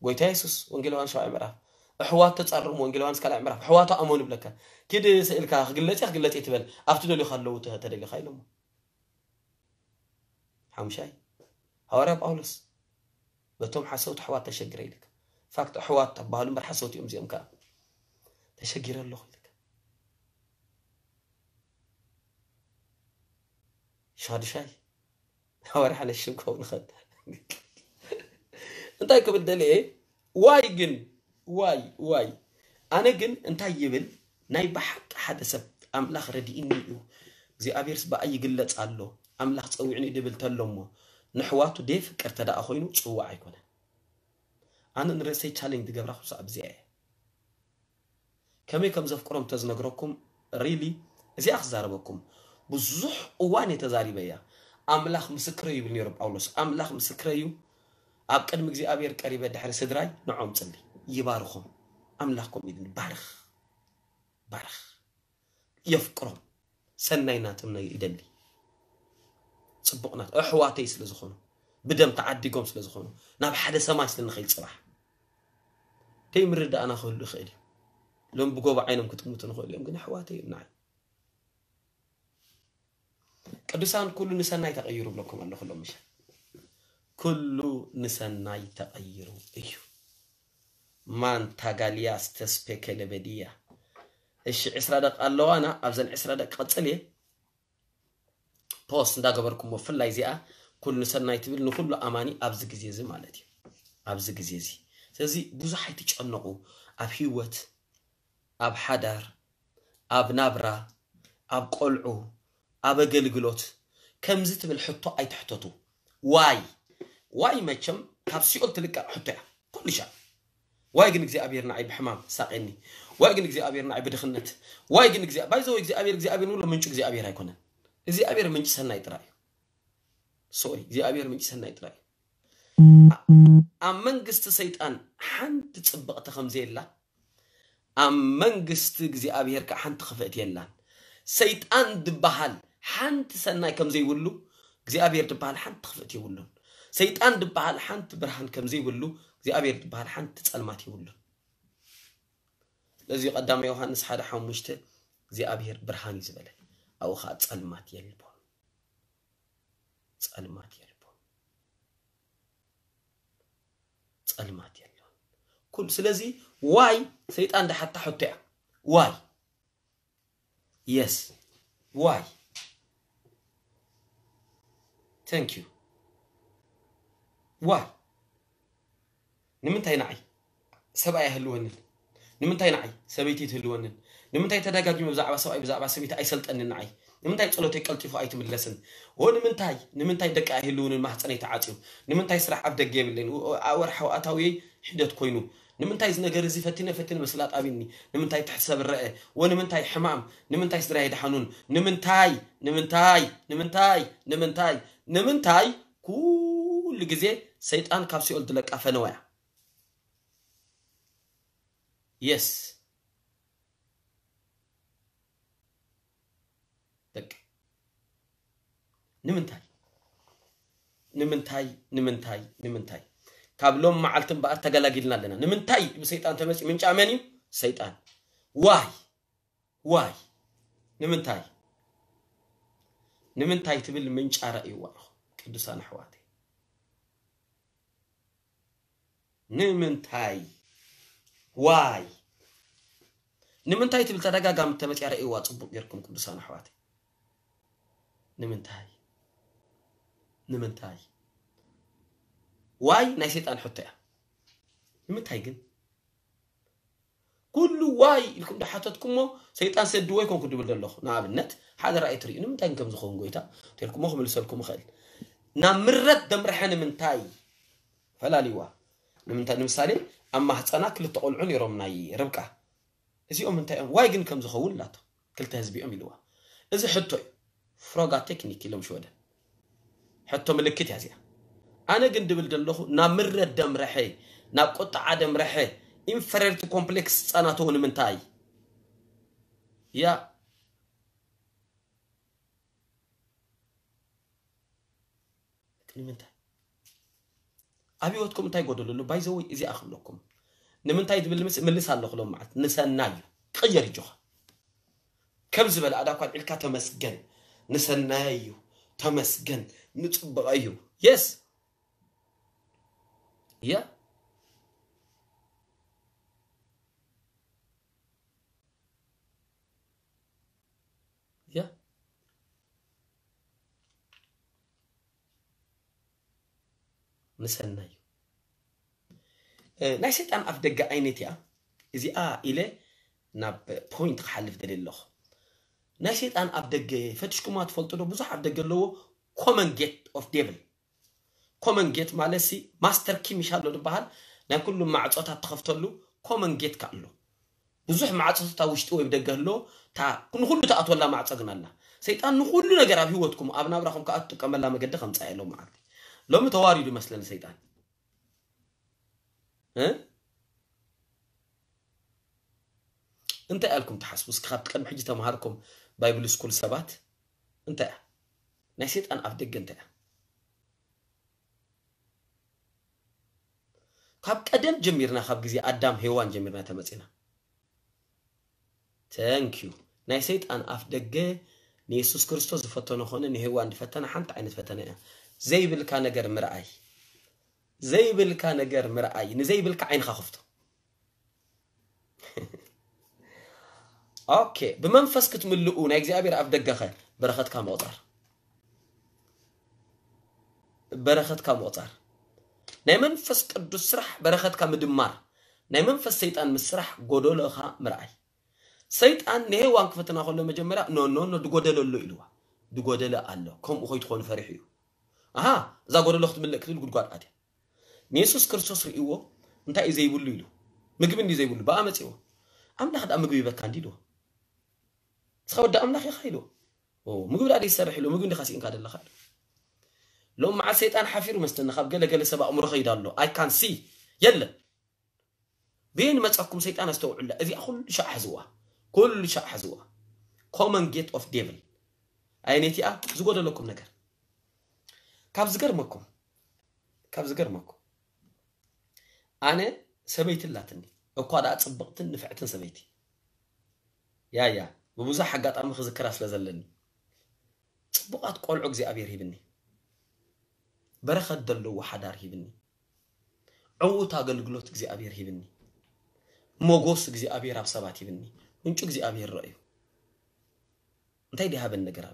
ويتيسوس وانجيلوان شو عمره حوات تتصرم وانجلوان سكلا عمره حوات أمون بلكه كده سئلك خجلتي تبل أفتدوا اللي خلوته ترى اللي خايلهم حمشاي هورا بأولس بتوم حسوت حوات تشجري لك فاكت حوات بهالهم برحسوت يوم زي أمك تشجير الله لك شهاد شاي هورا حنا الشبكة ونخد أنت هيك بدل إيه وايجن واي أنا جن أنت يبل نايب حق حدا سب أملاخ رديئني زي أبيرس بأي قلة الله أملاخ تسويعني دبل تلمه نحواته ديف كرتدا أخوينه شو عايكونه أنا نرسي تشالنج دقبل خمس أبزاء كم زفكرهم تزنقركم ريلي زي أخزاربكم بزح واني تزاري بيا أملاخ مسكريو بالنيرب أولوس أملاخ مسكريو أبكر مجزي أبير كريبة دحر سدراي نعم تسلي يبارخهم أملاكم إذن بارخ يفكرهم سنيناتهم يدلي صبقنات أحواتي سلزخونه بدم تعديكم سلزخونه ناب حدا سماي سلنخيل صباح تيمر دا أنا خل خيلي لهم بقوا عينهم كتموتون خل يوم قلنا أحواتي نعم قدسان كل نسانا يتغيروا بلكم أنه خلهم مش كل نسانا يتغيروا أيوه مان تغالياس تسبيك لبديا إيش عسرة دق الله أنا أبزن عسرة دق قتلي بوس نداقبركم وفلا يزياء كل نسان نايتبيل نقول أماني أبزق زيزي مالتي أبزق زيزي سيزي بوزحي تجعنقو أب هيوت أب حدر أب نابرا أب قلعو أب قلقلوت كم زيت بالحطو أي تحتطو واي مجم كابسي قلت لك حطيها كل شيء وايجن إجزاء أبير نعيب حمام ساقني وايجن إجزاء أبير نعيب دخنت وايجن إجزاء بايزو إجزاء أبير ولا منشوك إجزاء أبير هيكونه إجزاء أبير منش سنة يتراي سوري إجزاء أبير منش سنة يتراي أمن قست سيدان حن تتبقى تخمزي الله أمن قست إجزاء أبير كحن تخفيت يلا سيدان دبحال حن تسنى كم زي ولو إجزاء أبير دبحال حن تخفيت يولون سيدان دبحال حن تبرهن كم زي ولو زي أبير بحال حن تسأل ما تقوله لازم قدام يوحناس حدا حمشته زي أبير برهاني زبله أو خاد تسأل ما تيلبون تسأل ما تيلبون كل سلازي واي سيد أنت حتى واي yes واي thank you واي نمنتهي نعي سبع يهلوهن نمنتاي نعي سبيتي تلونن نمنتاي تداجاجي مبزعبة سوي مبزعبة سبيت أيسلت أن نعي نمنتاي تقولتي كلتي فايت من اللسن هو نمنتاي دك أهلون المحت أني تعاتيهم نمنتاي سرح أبدأ جيب لين وأورح وأتوي حدة كوينو نمنتاي زنجر زفتنا فتنا مسلات أبيني نمنتاي تحسب الرأي ونمنتاي حمام نمنتاي سرايد حنون نمنتاي كل جزء سيدان كابسي قلت لك أفنوع Yes. دك. نمنتاي. كابلوم مع التم بقى تجلا جدنا لنا. نمنتاي بسيطان تمشي من شامنيو سيطان. واي. نمنتاي تبل من شارئي وانه كدوسان حواتي. نمنتاي. واي نمنتاي تبل تداغاغام تمتياري ايوا صبوق يركم قدسان حواتي نمنتاي واي ناي شيطان حتيا نمنتاي كن كل واي لكم دحاتتكمو شيطان سد واي كون كدبل دلو نابنت حدا راي تري نمنتاي كم زخون غويتا تلكمو خملسلكم خيل نامرت دمرحن منتاي فلا ليوا نمنتاي نمسالي أما حصانك للتقول عني رمناي ربكة إذا أم أنت وايجن كم زخول لا كل تهزبي أميلوا إذا حطوا فراغ تكنيكي لهم شو ده حطوا ملكتي هذه أنا جند بالدلخ نمر الدم رحى نقطع دم رحى إنفرارت كومبلكس أنا تون من تاي يا من تاي أبي واتكم تاي قدروا لو بايزوا إذا أخلوكم نمنتاي تبلمس ملسها الله خلهم معت نسناي غير جوه كم زبل أداكوا الكات مسجن نسنايو تمسجن نتبغيو يس يا نسنايو نايسيت أن أفدق عينتيا إذا إلى ناب بوينت خالف دليله نايسيت أن أفدق فتشكم أتفلتلو بزح أفدق له common gate of devil common gate مالسي master كي مشالو البحر ناكله معطوتها تخفتلو common gate كله بزح معطوتها وشتوه بدق له تا كنقوله تأطول معطقنا لنا سيد أن نقوله نجرب هوتكم أبنا برقم كأتو كمل لما جد خمسة علو معك لو متوارد مثلا سيدان ها انت قالكم تحسبوا سكرات قد حجته مهاركم بايبل سكول سبات انت نسيت ان افدق انت كاب قدم جميرنا كاب غزي ادم حيوان جميرنا تمصينا ثانك يو نسيت ان افدق يسوع كريستوس فتنه هون ني حيوان فتنه حنت عينت فتنه زي بالكا نجر مرأي زي بالكا عين خافته اوكي بمنفس كتملؤون يا اغزابير افدق خير برخت كام وطر ناي منفس قدوس سرح برخت كام دمار ناي منفس شيطان مسرح غودولخا مرأي شيطان ني وان كفتنا خلو مجمرا نو دغودللو يلوا دغودل الله كم اخوي تكون فرحيو أها زاغور اللخت من الأكل يقول قارئ أدي نيسوس كرسوس رئيوه أنت إذا يقول له مجبني إذا يقول بقى متسوى أملا حد أمجبي بكانديلو تخود أملا خي خيلو أو مجبل أدي سر حلو مجبني خاص إنك هذا الخير لو مع سيد أنا حفير ومستنى خاب قال سبع أمر خير الله I can see يلا بين ما تحكم سيد أنا استوعب لا إذا كل شيء حزوا common gate of devil عينتي زوجة لكم نكر كابز قرمكم أنا سبيت اللاتني أقعد أتصبغت نفعتن سبيتي يا ببوزا حقات أنا مخزك راس لازلني صبغات قول عجزي أبير هيبني برخد دلو وحدار هيبني عوتا قلقلوت جزي أبير هيبني موجوس جزي أبير أبصبات هيبني ونشوف جزي أبير رأيه انتي دي هابن نقرأ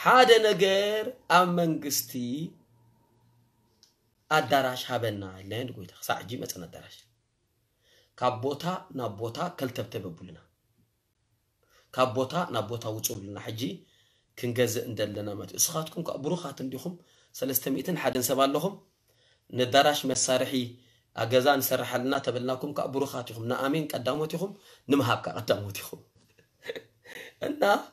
حاد نجار أم منجستي أدراش هبنا لين قويته ساعجي مثلا أدراش كابوتا نابوتا كلتب تببلنا كابوتا نابوتا وصولنا حجي كنجز عندنا مات إسخاتكم كأبروخات عندهم سلستميتن حد نسبال لهم ندراش مسارحي أجازان سرح لنا تبلناكم كأبروخاتهم نأمين قدامتهم نمهاب كقدامتهم أنا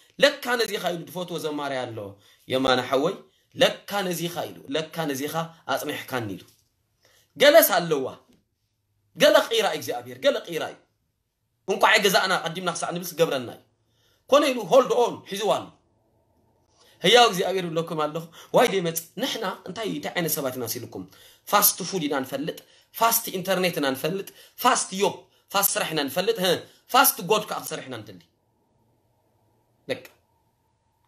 لك كان زي خايل فوتو زماري على يا ما أنا حوي لك كان زي خايل لك كان زي خا أصنح كان نيلو جلس على اللوا قال قيراء زي أبير قال قيراء ونقع جزاءنا قدمنا خسرنا بس قبرنا كونه يلو hold on حزوان هياو زي أبير لكم الله وايد مت نحنا انتي تعين سبعة ناس لكم fast food ننفلت fast internet ننفلت fast يوب fast رحنا ننفلت ها fast god كأكثر رحنا ندلي لك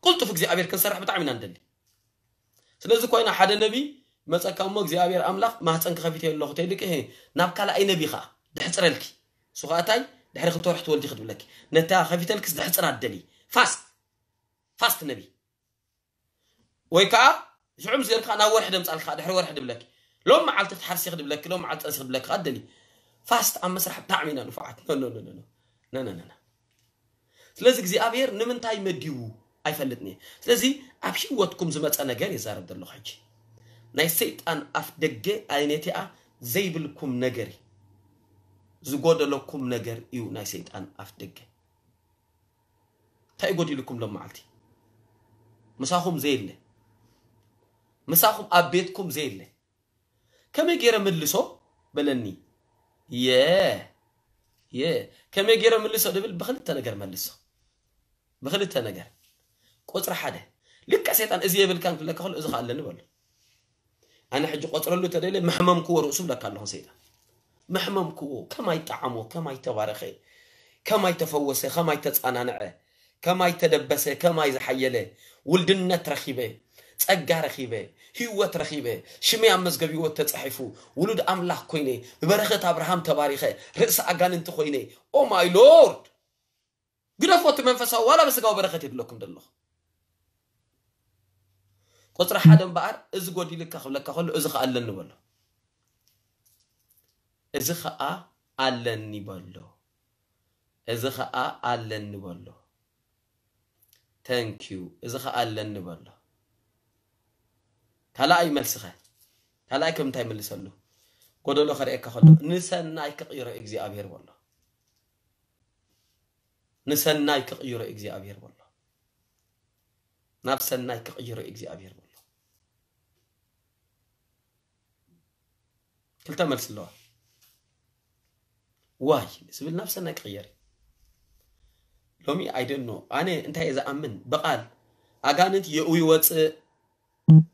قلت فيك زي أبير كان سرح بتعملنا ندلي سلزق كوينا حدا نبي مت أكمل زي أبير أملاخ ما هتنك خفيتي الله تيلك هه نبكي على أي نبي خا دحتر لك سقاطي دحين خطوة رح تولدي خد لك نتا خفيت لك سدحت أنا الدلي فاست نبي ويكا شو عم زيرك أنا واحد مسألة خا دحين واحد بلك لو ما عالت تحرس يخد بلك لو ما عالت أسخد بلك الدلي فاست عم مسرح بتعمينا نفعت لا لا لا لا لا لا لا سلزق زي أبير نمن تاي مديو أي فلتني سلزي أبشي واتكم زمت أنا جاري زار عبد الله حجي نسيت أن أفدق عينتي زي بالكم نجري زوجة لكم نجر يو نسيت أن أفتك تأجد لكم لما عالتي مساهم زيلة مساهم أبيتكم زيلة كم يجرى من لسه بلني يا كم يجرى من لسه دبل بخلت أنا جر من لسه بخلت أنا جر قطر حدا لك نسيت أن أزيا بالكان لك خل أزخ على نبل أنا حج قطر له تدلي محمم كور وسب لك الله سيدا محممكو كما يطعمو كما يتبارخي كما يتفوسي كما يتصانانعه كما يتدبسي كما يزحيله ولدنت رخيبه صقا رخيبه هيوت رخيبه شمي امزغب هيوت تصحيفو ولد املاح كويني ببركه ابراهام تبارخي رئس اغاننت كويني او ماي لورد غرفوت منفساو ولا بسغاو بركه يدلكم دلو قطر حدن بار از غودي لك خل از خالن نبلو إزخاء على النبالو إزخاء على النبالو thank you إزخاء على النبالو هلا أي ملصقة هلا كم تايم اللي سلوا قدر له خريك خلوا نسأل نايك قيرة إجزاء أبير والله نسأل نايك قيرة إجزاء أبير والله نفس النايك قيرة إجزاء أبير والله كل تايم سلوا واي سبيل نفسنا كغير لومي I don't know أنا أنت إذا أمن بقال أجانت يقوي واتس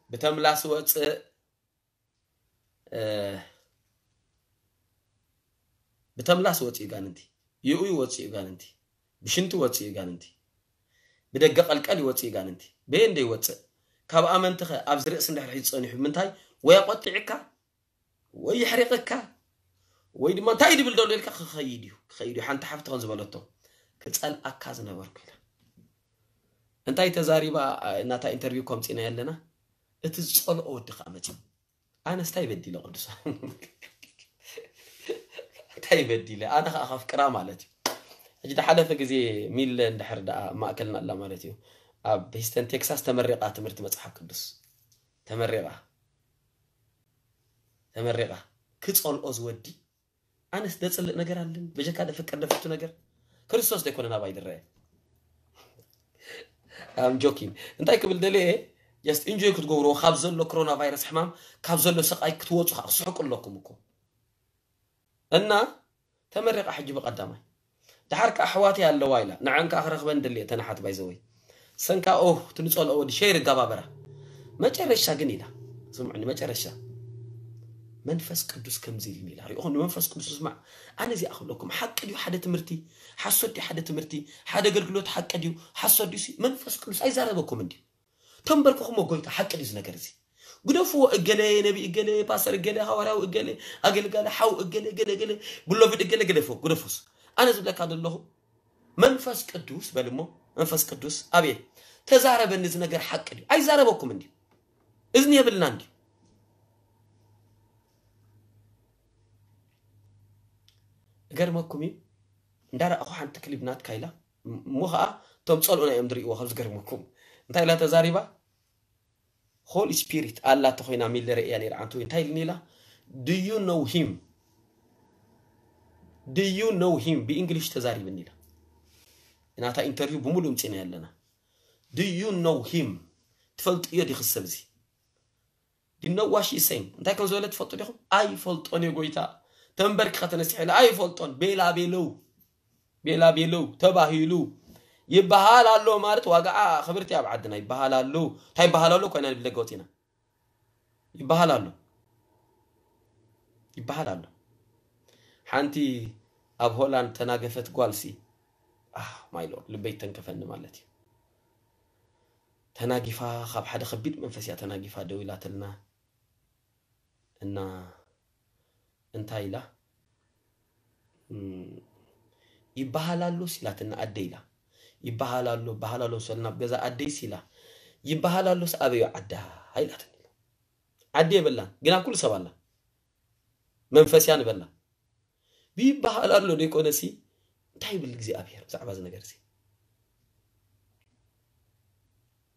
بتملاس واتس بتملاس واتس أجانتي يقوي واتس أجانتي بشنتو واتس أجانتي بدقق الكل واتس أجانتي بين دي واتس كاب أمن تخ أبزرق سند حريت صاني حمنتاي ويقطعك ويحرقك ويدي ما تايدي بالدولة لك خيديو حنت حفت غنز بالتو كتسأل أكاز نبرك أنت أي تزاري بقى نتا إنترفيو كومت إنا يلنا اتزال أو تقامتي أنا استايبدي له قدس تايبدي له أنا أخاف كرام مالتي أجد حدث كذي ميل دحر دا ما أكلنا إلا مالتي أب هيستن تكساس تمرقة تمرت متحف قدس تمرقة كتسأل أزودي أنا استدلت نجار علن بجك هذا فكر نفتو نجار كريستوس ده كنا نبايد الرأي I'm joking أنت قبل دليل just enjoy كنت جورو خابزل لو كورونا فيروس حمام خابزل لو سقاي كتوت سحق لكم وكم أنا تمرق أحجب قدامي تحرك أحواتي على الوايلة نعنك آخر خبند اللي تنحت بيزوي سنك أوه تنسأل أول شير جبابرة ما تعرفش ساجني لا سمعني ما تعرفش منفس كدوس كم زي ميلاري أخو منفس كدوس مع أنا زي أخو لكم حق ديو حدا تمرتي حصدي حدا تمرتي حدا قرقلوت حق ديو حصدي سي منفس كدوس أي زارة بكم ديو تنبرك أخو ما قلت حق ديو نكرزي قدفو أجلي نبي أجلي باسر أجلي هوراو أجلي أجل قال حاو أجلي أجلي أجلي بلو في أجلي قدفو قدفوس أنا زبلك هذا الله منفس كدوس بالمو منفس كدوس أبي تزارة بنز نكر حق ديو أي زارة بكم ديو إذني بالناندي غير ما كومي ندار أخو حن تكلي بنات كايلا موها توم سألونا يوم دري وخلص غير ما كوم تايلا تزاريبا خول سبيريت الله تخوينا ميل رأي يعني رعنتوين تايل نيلا do you know him do you know him بإنجليش تزاريب نيلا ناتا انترفيو بمولو متيني لنا do you know him تفلت إيدي خصب زي do you know what she's saying تايكم زولت فلتو ليهم I felt on your goita تنبرك خاتنا سحيل أي فلتون بلا بيلو بلا بيلو تباهيلو يبها لالو مارت واقع خبرتي يا بعدنا يبها لالو هاي بها لالو كنا نبلغ قوتنا يبها لالو يبها لالو حانتي أب هولان تناقفت قوالسي ماي لورد لبيت تنكفن مالتي تناقفها خب حدا خبيت منفسي تناقفها دويلات لنا إنه انتايلا يبهالالو سيلاتنا أديلا يبهالالو بهالالو سلنا بجزا أدي سيلا يبهالالو سأبيو عدا هاي لاتنيلا عدي بالله جنا كل سوالا منفسيان بالله بيبهالالو ديكونا سي انتاي بالجزي أبير زعبازنا كرسي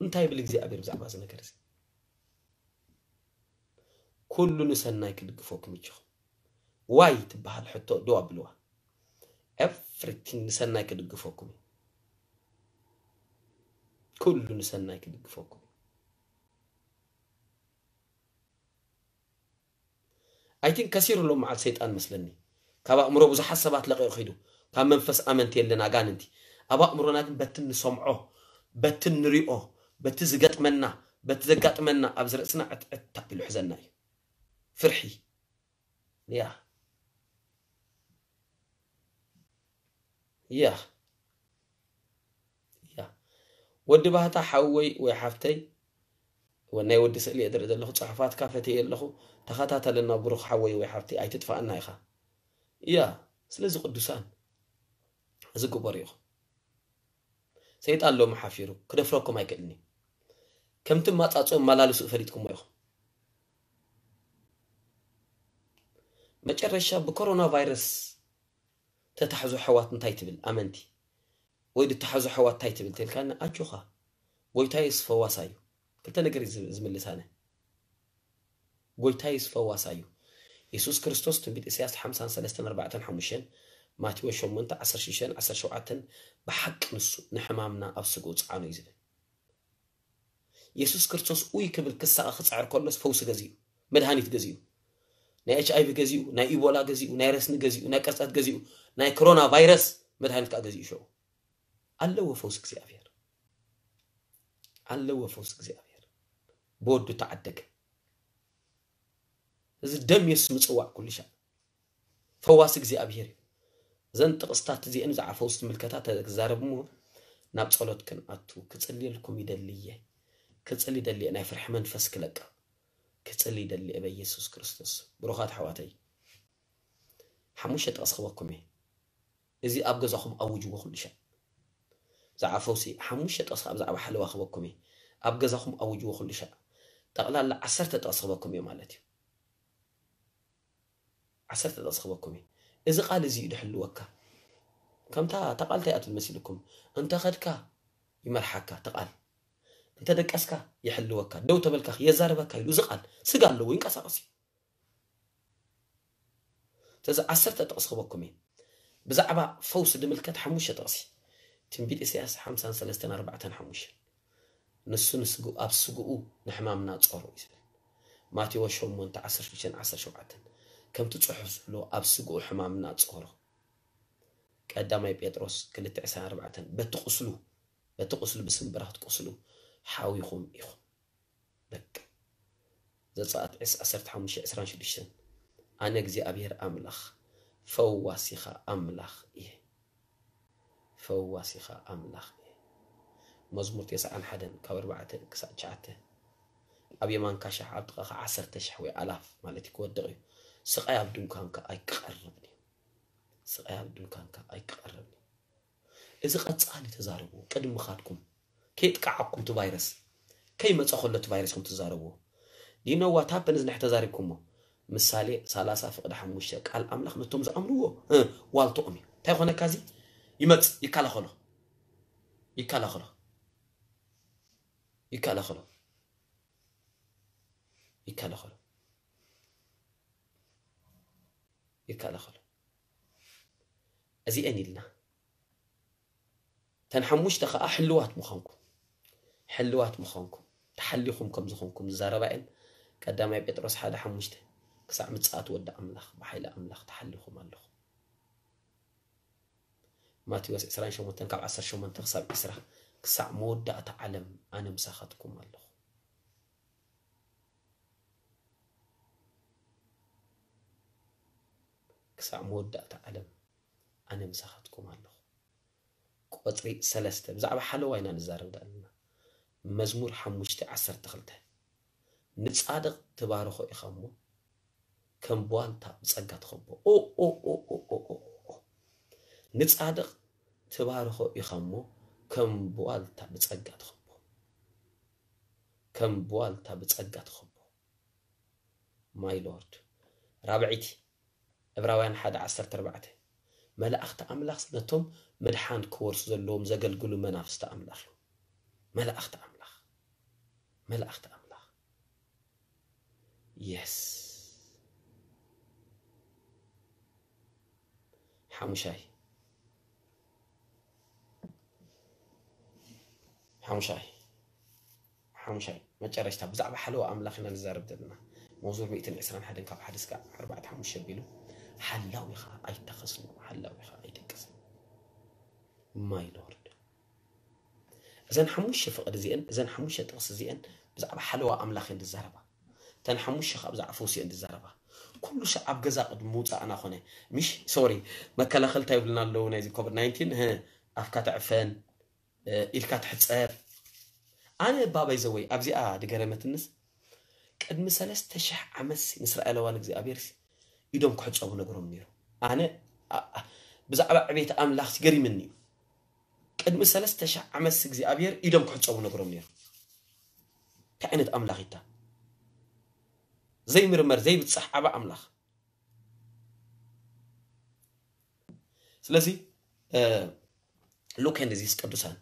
انتاي بالجزي أبير زعبازنا كرسي كل نسنا يكلق فوق ميتشو وايت بحال حتى دوا بلوا everything نسنا كدق فوقكم كل نسنا كدق فوقكم I think كثير لهم مع السيطان مثلني كابا أمره بزح حسبات لقي خيدو كان منفس أمنتي اللي ناجان أنتي أبا أمره نادم بتن سمعه بتن ريقه بتزقت منا أبزر سنة تقبل حزننا فرحي يا ودي بهتا حوي وحفتي وانا ودي سالي ادري اذا لخو صحفات كافتي اللخو تخاتات لنا بروخ حوي وحفتي اي تدفع لنا يخا يا سلازي قدسان ازقو بريخ سيطان لو محافيرو كدفركم هيكلني كم تم ما تصوم ملالس فريدكم ويخ ما ترشح بكورونا فيروس تتحزو حوات نتايتبل أمنتي ويد تحزو حوات تايتبل تلك أنا أشوفها ويتايس فواسايو قلت أنا قري زميل لسانه ويتايس فواسايو يسوع كريستوس تبيد إسياس 5:34 ماتيو 8:10 بحق نصو نحمامنا أفسقوت عانو يزيد يسوع كريستوس ويكبل كسا أخذ عرق الله فوس جزيو مدهاني تجزيو نا HIV جزيو نا إيبولا جزيو نا رسن جزيو نا كسات جزيو نا كورونا فيروس مدهن كجزيو شو الله وفوسك زي أفير الله وفوسك زي أفير بودو تعدك إذا دم يسمى سواء كل شيء فواسك زي أفير زنت قصتات زي أنزع عفوس الملكات هذا زارب مو نبصلت كن أتو كتسلي لكم يدليه كتسلي دلي أنا فرح من فسك لك كتسلي دلي أبي يسوع كريستوس بروخات حواتي حموشة أصحابكمه إذا أبغى زخم أوجو وخل شيء زعفوسي حموشة أصحاب زعف حلو أخوكمه أبغى زخم أوجو وخل شيء تقلا لا عسرت أصحابكمه مالتي عسرت أصحابكمه إذا قال زيد حلوك كم تا تقال تأتي المسيلكم أنت خدك يمرحك تقال أنت دكاسك يحلوك دو تبلك يزاربك يلوزقال سقال لوين كسرسي تزا عسرت أصحابكمه بزعبا فوس دملكات حموشة راسي تنبيد إسياس 5:34 حموشة نسو نسقو أب سقو نحمامنا تصورو إسبل ماتي وشهم وانت 10:17 كم تتحف لو أب سقو حمامنا تصورو قدامي بيتروس 2:4 بتقسلو بسم براه تقسلو حاوي يخم لك زاد ساعات 10:25 أنا أجزي أبير أملخ فواسخة أملخ إيه فواسخة أملخ إيه مزمور تيسع عن حدا كور بعته كسات شعته أبي ما نكشح عبدك عصر تشحوي ألاف مالتي كودري سقي عبدون كان كأيقربني سقي عبدون كان كأيقربني إذا قد سأني تزاربو قدم مخاتكم كيت كعبكم تفيروس كي ما تأخذ لتفيروسكم تزاربو لأنه واتحب نزل احتزاركم مسالي سالاسة فقد حموشك الأملاخ نتومز أمروه والطؤمي تايخونا كازي يمت يكالا خلو أزي أني لنا تنحموش تخا حلوات مخانكم تحليكم كم زخونكم زاربائن كدامي بيتروس حدا حموشته كساع متساعت ودا أملاخ بحيل أملاخ تحليكم أملاخ ماتيوس إسراء شومتن كاب عسر شومن تخسر إسراء كساع مودة أتعلم أنا مساختكم أملاخ كساع مودة أتعلم أنا مساختكم أملاخ قطري سلسته بزعب حلو وينا نزارب دقلنا مزمور حموشتي عسر تخلته نتصادق تبارخو إخامو كم بوالتا بصقات خبو أو أو أو أو أو أو نتصادق تبارخو إخامو كم بوالتا بصقات خبو ماي لورد رابعيتي إبراوان حد عسر تربعته ملأخت أملاخ صدتهم مدحان كورس زلوم زقل قلو منافس تأملاخ ملأخت أملاخ يس حموشاي ما جرشتها بزعبة حلوة أملاخنا نزارب دلنا موزور بيئة العسران حدن كاب حدسك 4 شبيلو حلاوي خا أي تخصنو حلاوي خا أي تنكسن ماي لورد زين حموش فقد زين حموش تقص زين بزعب حلوة أملاخين الزربة تن حموش خاب زعب فوسي الزربة كل شعب جزء قد موت أنا خونه مش سوري ما كلا خلته يبلنا اللون هذي كوفيد-19 ها أفكار عفان إلكات حساب أنا بابا يزوي أبزي دقرمة الناس قد مثلا استشح عمسي نسر ألوانك زي أبيرسي يدوم كحج أبو نجرم نيرو أنا بزعب عبيت أملاخ جري مني قد مثلا استشح عمسك زي أبير يدوم كحج أبو نجرم نيرو كأنت أملاخيته زي مرمر زي بتصحب أملاخ سلازي لو كان زي سكدوسان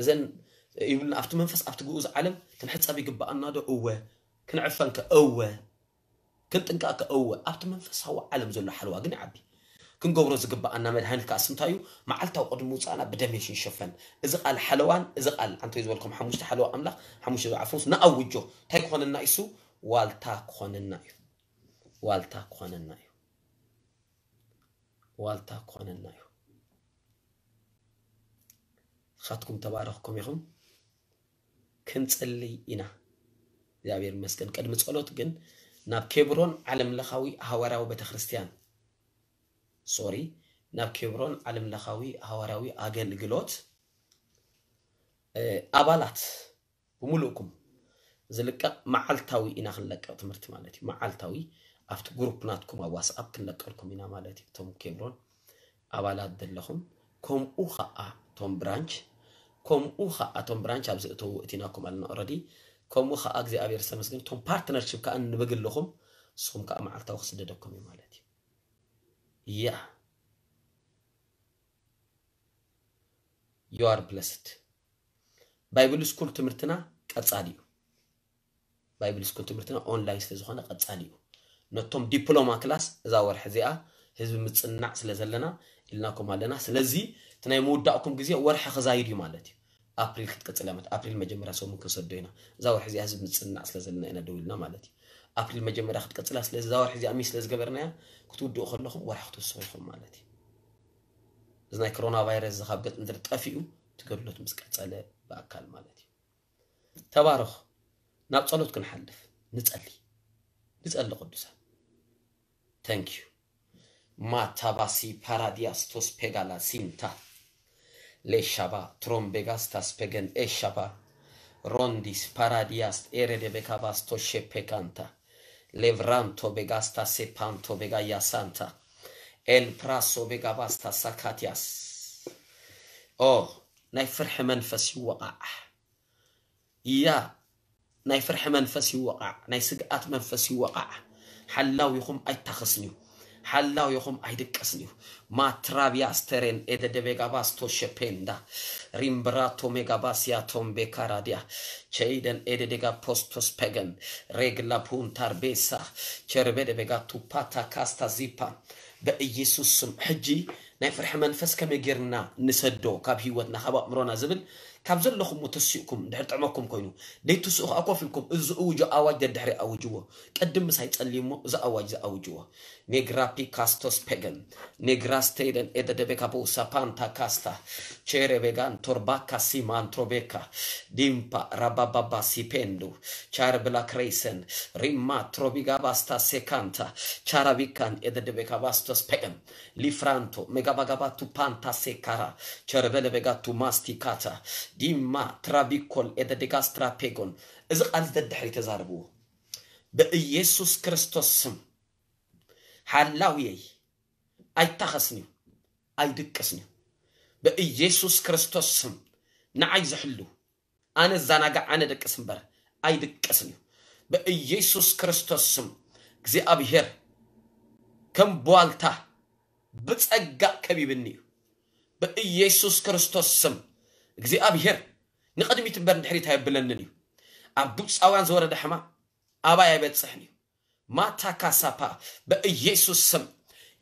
إذن يقولنا أفتو منفس أفتو جوز عالم تنحس أبي جب أن هذا قوة كنعرف أنك قوة كنت أنك قوة أفتو منفس هو عالم زلوا حلوة جن عبي كن جورز جب أن مدهن الكاسم تايو معلته وقد موت أنا بدميش يشوفن إذا قال حلوان إذا قال أنتوا يزولكم حموش تحلو أملاخ حموش عفوس نأوجه تايكون النايسو والتا قوانين نايو خاتكم تبارككم يخم كنت اللي إنا يا بير مسكن قد متقلوت جن ناب كبرون علم لخوي هوراو بتخريستيان سوري ناب كبرون علم لخوي هوراوي أجل جلوت أبالات بملوكم زلك معلتاوي إنا خلك تمرت مالتي معلتاوي أفت جروب ناتكم أو واتساب كنلك لكم إنا مالتي توم كيبرون أولاد دلهم كم أخاء توم برانش أبزق تو إتناكم على الأراضي كم أخاء أجزاء بيرسم مسجن توم بارتنرشيب كأن نبجل لهم صوم كأ معلتاو خصددكم مالتي يا you are blessed بايبل سكول تمرتنا أتصاديو بايبل سكول تمرتنا أونلاين سلزخانة قد ساليو نتوم ديبلوما كلاس زاور حزيئة هزب متصنع سلزلنا إلناكم هالنا سلزي تناي مودعكم جزيئة ورح خزايري مالتي أبريل خدقة سلامت أبريل مجمرة سو ممكن صدوينا زاور حزيئة هزب متصنع سلزلنا إنا دولنا مالتي أبريل مجمرة خدقة سلاسل زاور حزيئة ميس لزقبرنا كتو دو أخر لهم ورح خدو الصويخم مالتي زناي كورونا فيروس زخاب قد مدر تقفئو تقبلو تمسكت سالة بأكال مالتي تبارخ ناب صلوت كنحلف نتسألي قدوسا Thank you. Matabasi paradiastos pegala sinta. Leshaba trombegastas pegen eshaba. Rondis paradiast eredebekabas toshe pecanta. Levranto begasta sepanto begaya santa. El praso begabasta sakatias. Oh, نفرح منفسي وقع. يا نفرح منفسي وقع. نسقات منفسي وقع. حلاو يخم أي تخسني. حلاو يخم أي دكسني. ما ترابي أسترين إذا دبعباس توش بيندا. ريمبراتو مجاباس يا توم بكاراديا. شيدن إذا دكا بوستوس بيجن. رجلا بون تربيسا. شربة دبعتو باتا كاستا زيبا. بيسوس حجي. نفرح منفسك مجرنا نسدو كابي ودنا خبأ مرانا زبل كابزل لكم متسيقكم دحرت عمكم كينو ديتو سوق أقوفلكم الزوج أواجد دحر أوجوه قدم مسايت الليمو زأواجد أوجوه نجرابي كاستوس بيجن نجراستيدن إذا دبكا بوسا بانتا كاستا شيرة بيجان ترباكا سيمان تربكا ديمبا ربابابا سيبندو شاربلا كريسن ريما تربيجا باستا سكانتا شاربيكان إذا دبكا باستوس بيجن ليفرانتو مجابجاباتو بانتا سكارا شاربلا بيجاتو ماستيكاتا ديما ترابيكول إذا دكاسترا بيجون إذا قلت الدحر تزاربوه بإيسوس كريستوس حلاوي أي تخسني أي دكسني بإيسوس كريستوس نعايز حلو أنا الزناقة أنا دكسن بر أي دكسني بإيسوس كريستوس كزي أبيهر كم بوالتا بتسقى كبيبني بإيسوس كريستوس كزي أبيهر نقدم يتبر نحريتها بلنني أبوس أوان زورة دحما أبايا بتصحني ما تكاسبا بإيسوس سم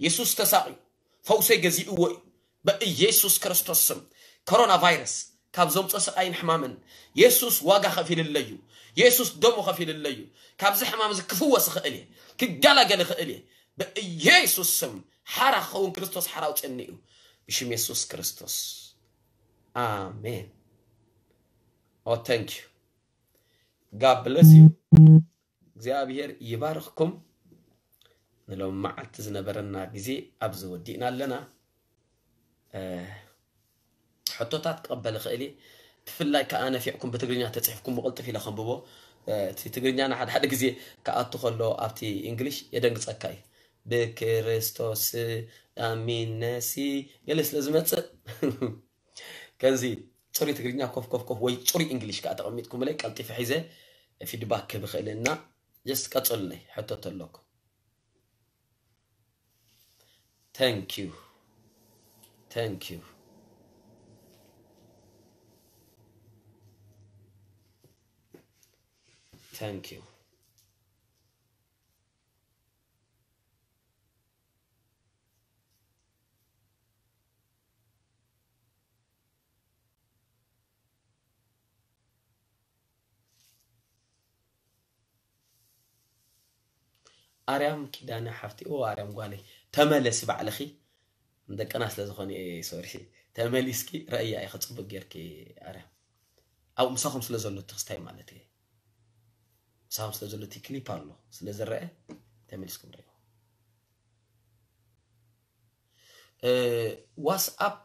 يسوس تساعي فوسي جزي أوي بإيسوس كريستوس سم كورونا فيروس كابزوم تساعين حمامن يسوس واجا خفي للليو يسوس دمو خفي للليو كابز حمام زكفوه سخالي كجلا جل خالي بإيسوس سم حرا خون كريستوس حرا وتنيو بشم يسوس كريستوس Amen. Oh, thank you. God bless you. እግዚአብሔር ይባርክኩም ንለው ማዓት ዝነበረና ግዜ ኣብዚ ወዲእና ኣለና ሕቶታት ቀበል ኽእሊ ትፍላይ ከዓ ነፊዕኩም በትግርኛ ተጽሕፍኩም ምቕልጥፍ ኢለ ኸምብቦ እቲ ትግርኛና ሓደ ሓደ ግዜ ከኣቱ ከሎ ኣብቲ እንግሊሽ የደንግጸካይ ብክርስቶስ ኣሚነሲ ገለ ስለ ዝመጽእ كنزي تصري تقرينا كوف كوف كوف وي تصري إنجليش كأتى عميتكم لي قلتي في حيزة في دباك بخلينا جست كتصلني حتى تلوك. Thank you, thank you. Thank you. أريم كده أنا حفتي أو أريم قالي تملس بعلخي عندك أنا أصلا زخاني سوري تملس كي رأيي أخذ صب الجير كي أريم أو مساهم سلا زلوا تخستي مالتي مساهم سلا زلوا تكلي بالله سلا زرقة تملس كم رأيه واتساب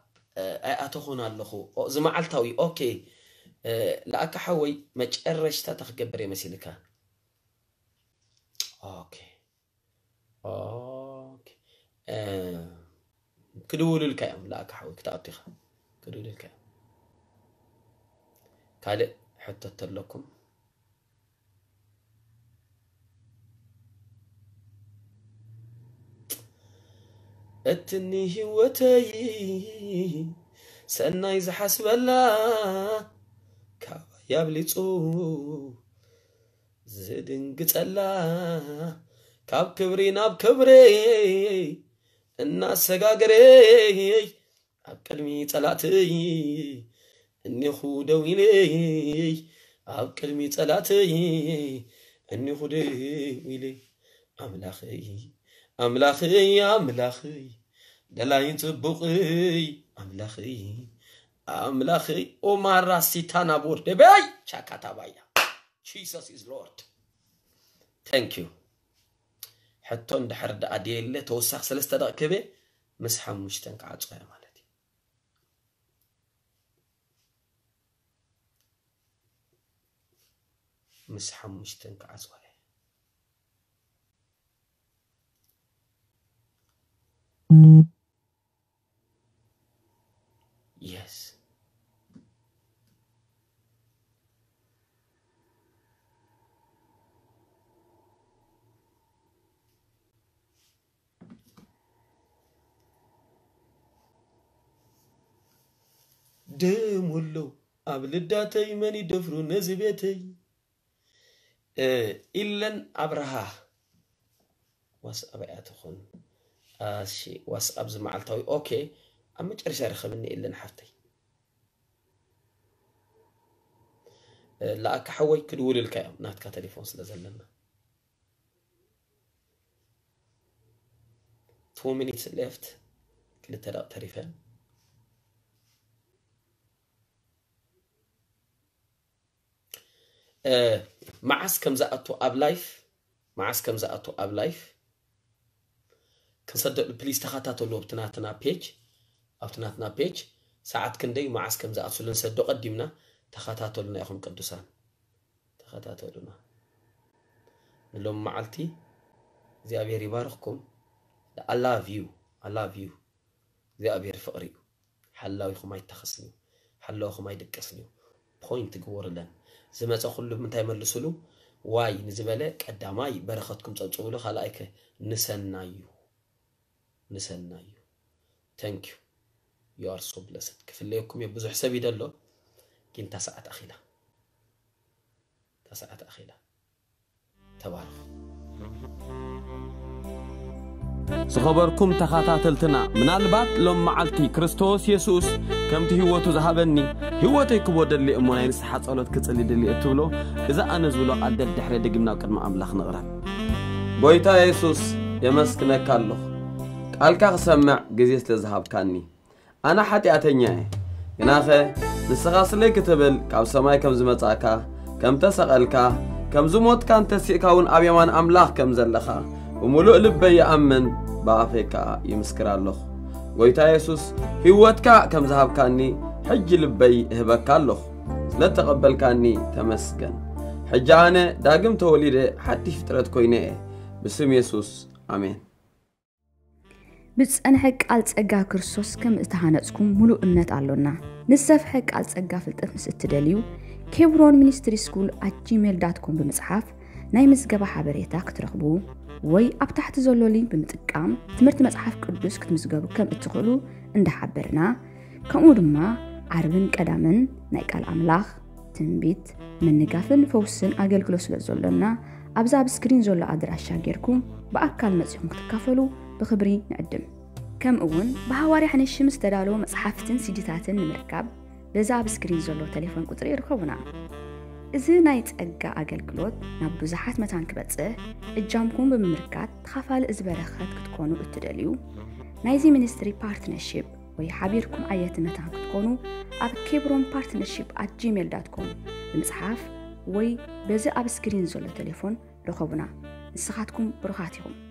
أتخونا اللهو زما علتوي أوكي لأك حوي ما تقرش تتخجبري مسيلك أوكي اوكي كدول الكام لا كحوي كتابتي كدول الكام قال حطت لكم اتني هوتي سناي زحسب الله كا يا بليصو زدن قتلا كاب كبري ناب كبري الناس قاقري عب كلمي تلاتي اني خودوي لي عب كلمي تلاتي اني خودوي لي املاخي املاخي املاخي دلاين تبقي املاخي املاخي وما راسي تنابور دي باي شاكاتا بايا Jesus is Lord. Thank you. حتى عند حرد عديلة توسخ سلسة دق كبه مسح مشتنك عجقة مالتي مسح مشتنك عجقة yes دم ولو قبل الداتي ماني دفرو نزبيتي إلا أبرها واسأب أتخن شيء واسأب زمعلتوي أوكي أما تقرش أرخى مني إلا نحفتي لا أكحوي كدول الكام ناتكا تليفون سلزلنا 2 minutes left كل تلاق تريفان معس كم زقتو أب لايف معس كم زقتو أب لايف كنصدق البوليس تخطاتو لو بتناتنا بيج أو بتناتنا بيج ساعات كندي معس كم زقتو لنصدق قدمنا تخطاتو لنا يخون قدوسان تخطاتو لنا نلوم معلتي زي أبي ربارخكم I love you I love you زي أبي رفقريو حلاو يخو ما يتخصنيو حلاو يخو ما يدكسنيو بخوين تقور لن زما تقولوا من تايم اللسلو واي نزبالك قداماي برختكم تصولوا خلايك نسنايو نسنايو ثانك يو يو ار سو بلست كفليكم يبزو حسابي دالو كين تسعة أخيلة تبارك سخبركم تخاتاتلتنا من البات لم معلتي كريستوس يسوس كم تهوتو زهبني هوتي كبود اللي امونين سحات صلوت كتسلي دلي اتولو اذا انا زولو قد الدحر دقمنا قدم املاخ نقرا بويتا يسوس يمسكنك الله قالك اسمع غزيس لزهبكاني انا حتياتنيا يناخه نسغاسلي كتبل قاب سماي كم زمصاكا كم تسقلكا كم زموت كان تسيكاون ابيمان املاخ كم زلخا وملؤ لبي يأمن بافيكا يمسكر الله ويتا يسوس هوتكا كم ذهب كاني حج لبي هبك الله لا تقبل كاني تمسكن حجانا داقم توليده حتى فترة كوينه باسم يسوس امين بس انا حق الصقا كرسوس كم استهانتكم ملؤ امنت علونا نسف حق الصقا فلطف مستدليو كيبرون مينستري سكول @gmail.com بمصحف ناي مسغبه حبريتا كترخبو وي أبتحت زولولي بمتقام تمرت مصحف قدوس كتمزغبو كم اتخلو اند حبرنا كمودما عربن قدامن ناي قال املاخ تنبيت منغافن فوسن اغلغلو سلازولنا ابزاب سكرين زول ادراشا غيركم باكال مصيحكم تكافلو بخبري نقدم كم اون بهواري حنش مستدالو مصحفتن سيجيتاتن نمركب بزاب سكرين زولو تليفون قطري يركبونا إذا نايت أجا أجل كلود نبزحات متان كبتسه الجامكم بمركات تخافل إزبرخات كتكونوا التدليو نايزي مينستري بارتنرشيب ويحبيركم أيات متان كتكونوا أب كبرون بارتنرشيب @gmail.com المصحف وي بزق أب سكرين زول التليفون رقبنا نصحاتكم برخاتكم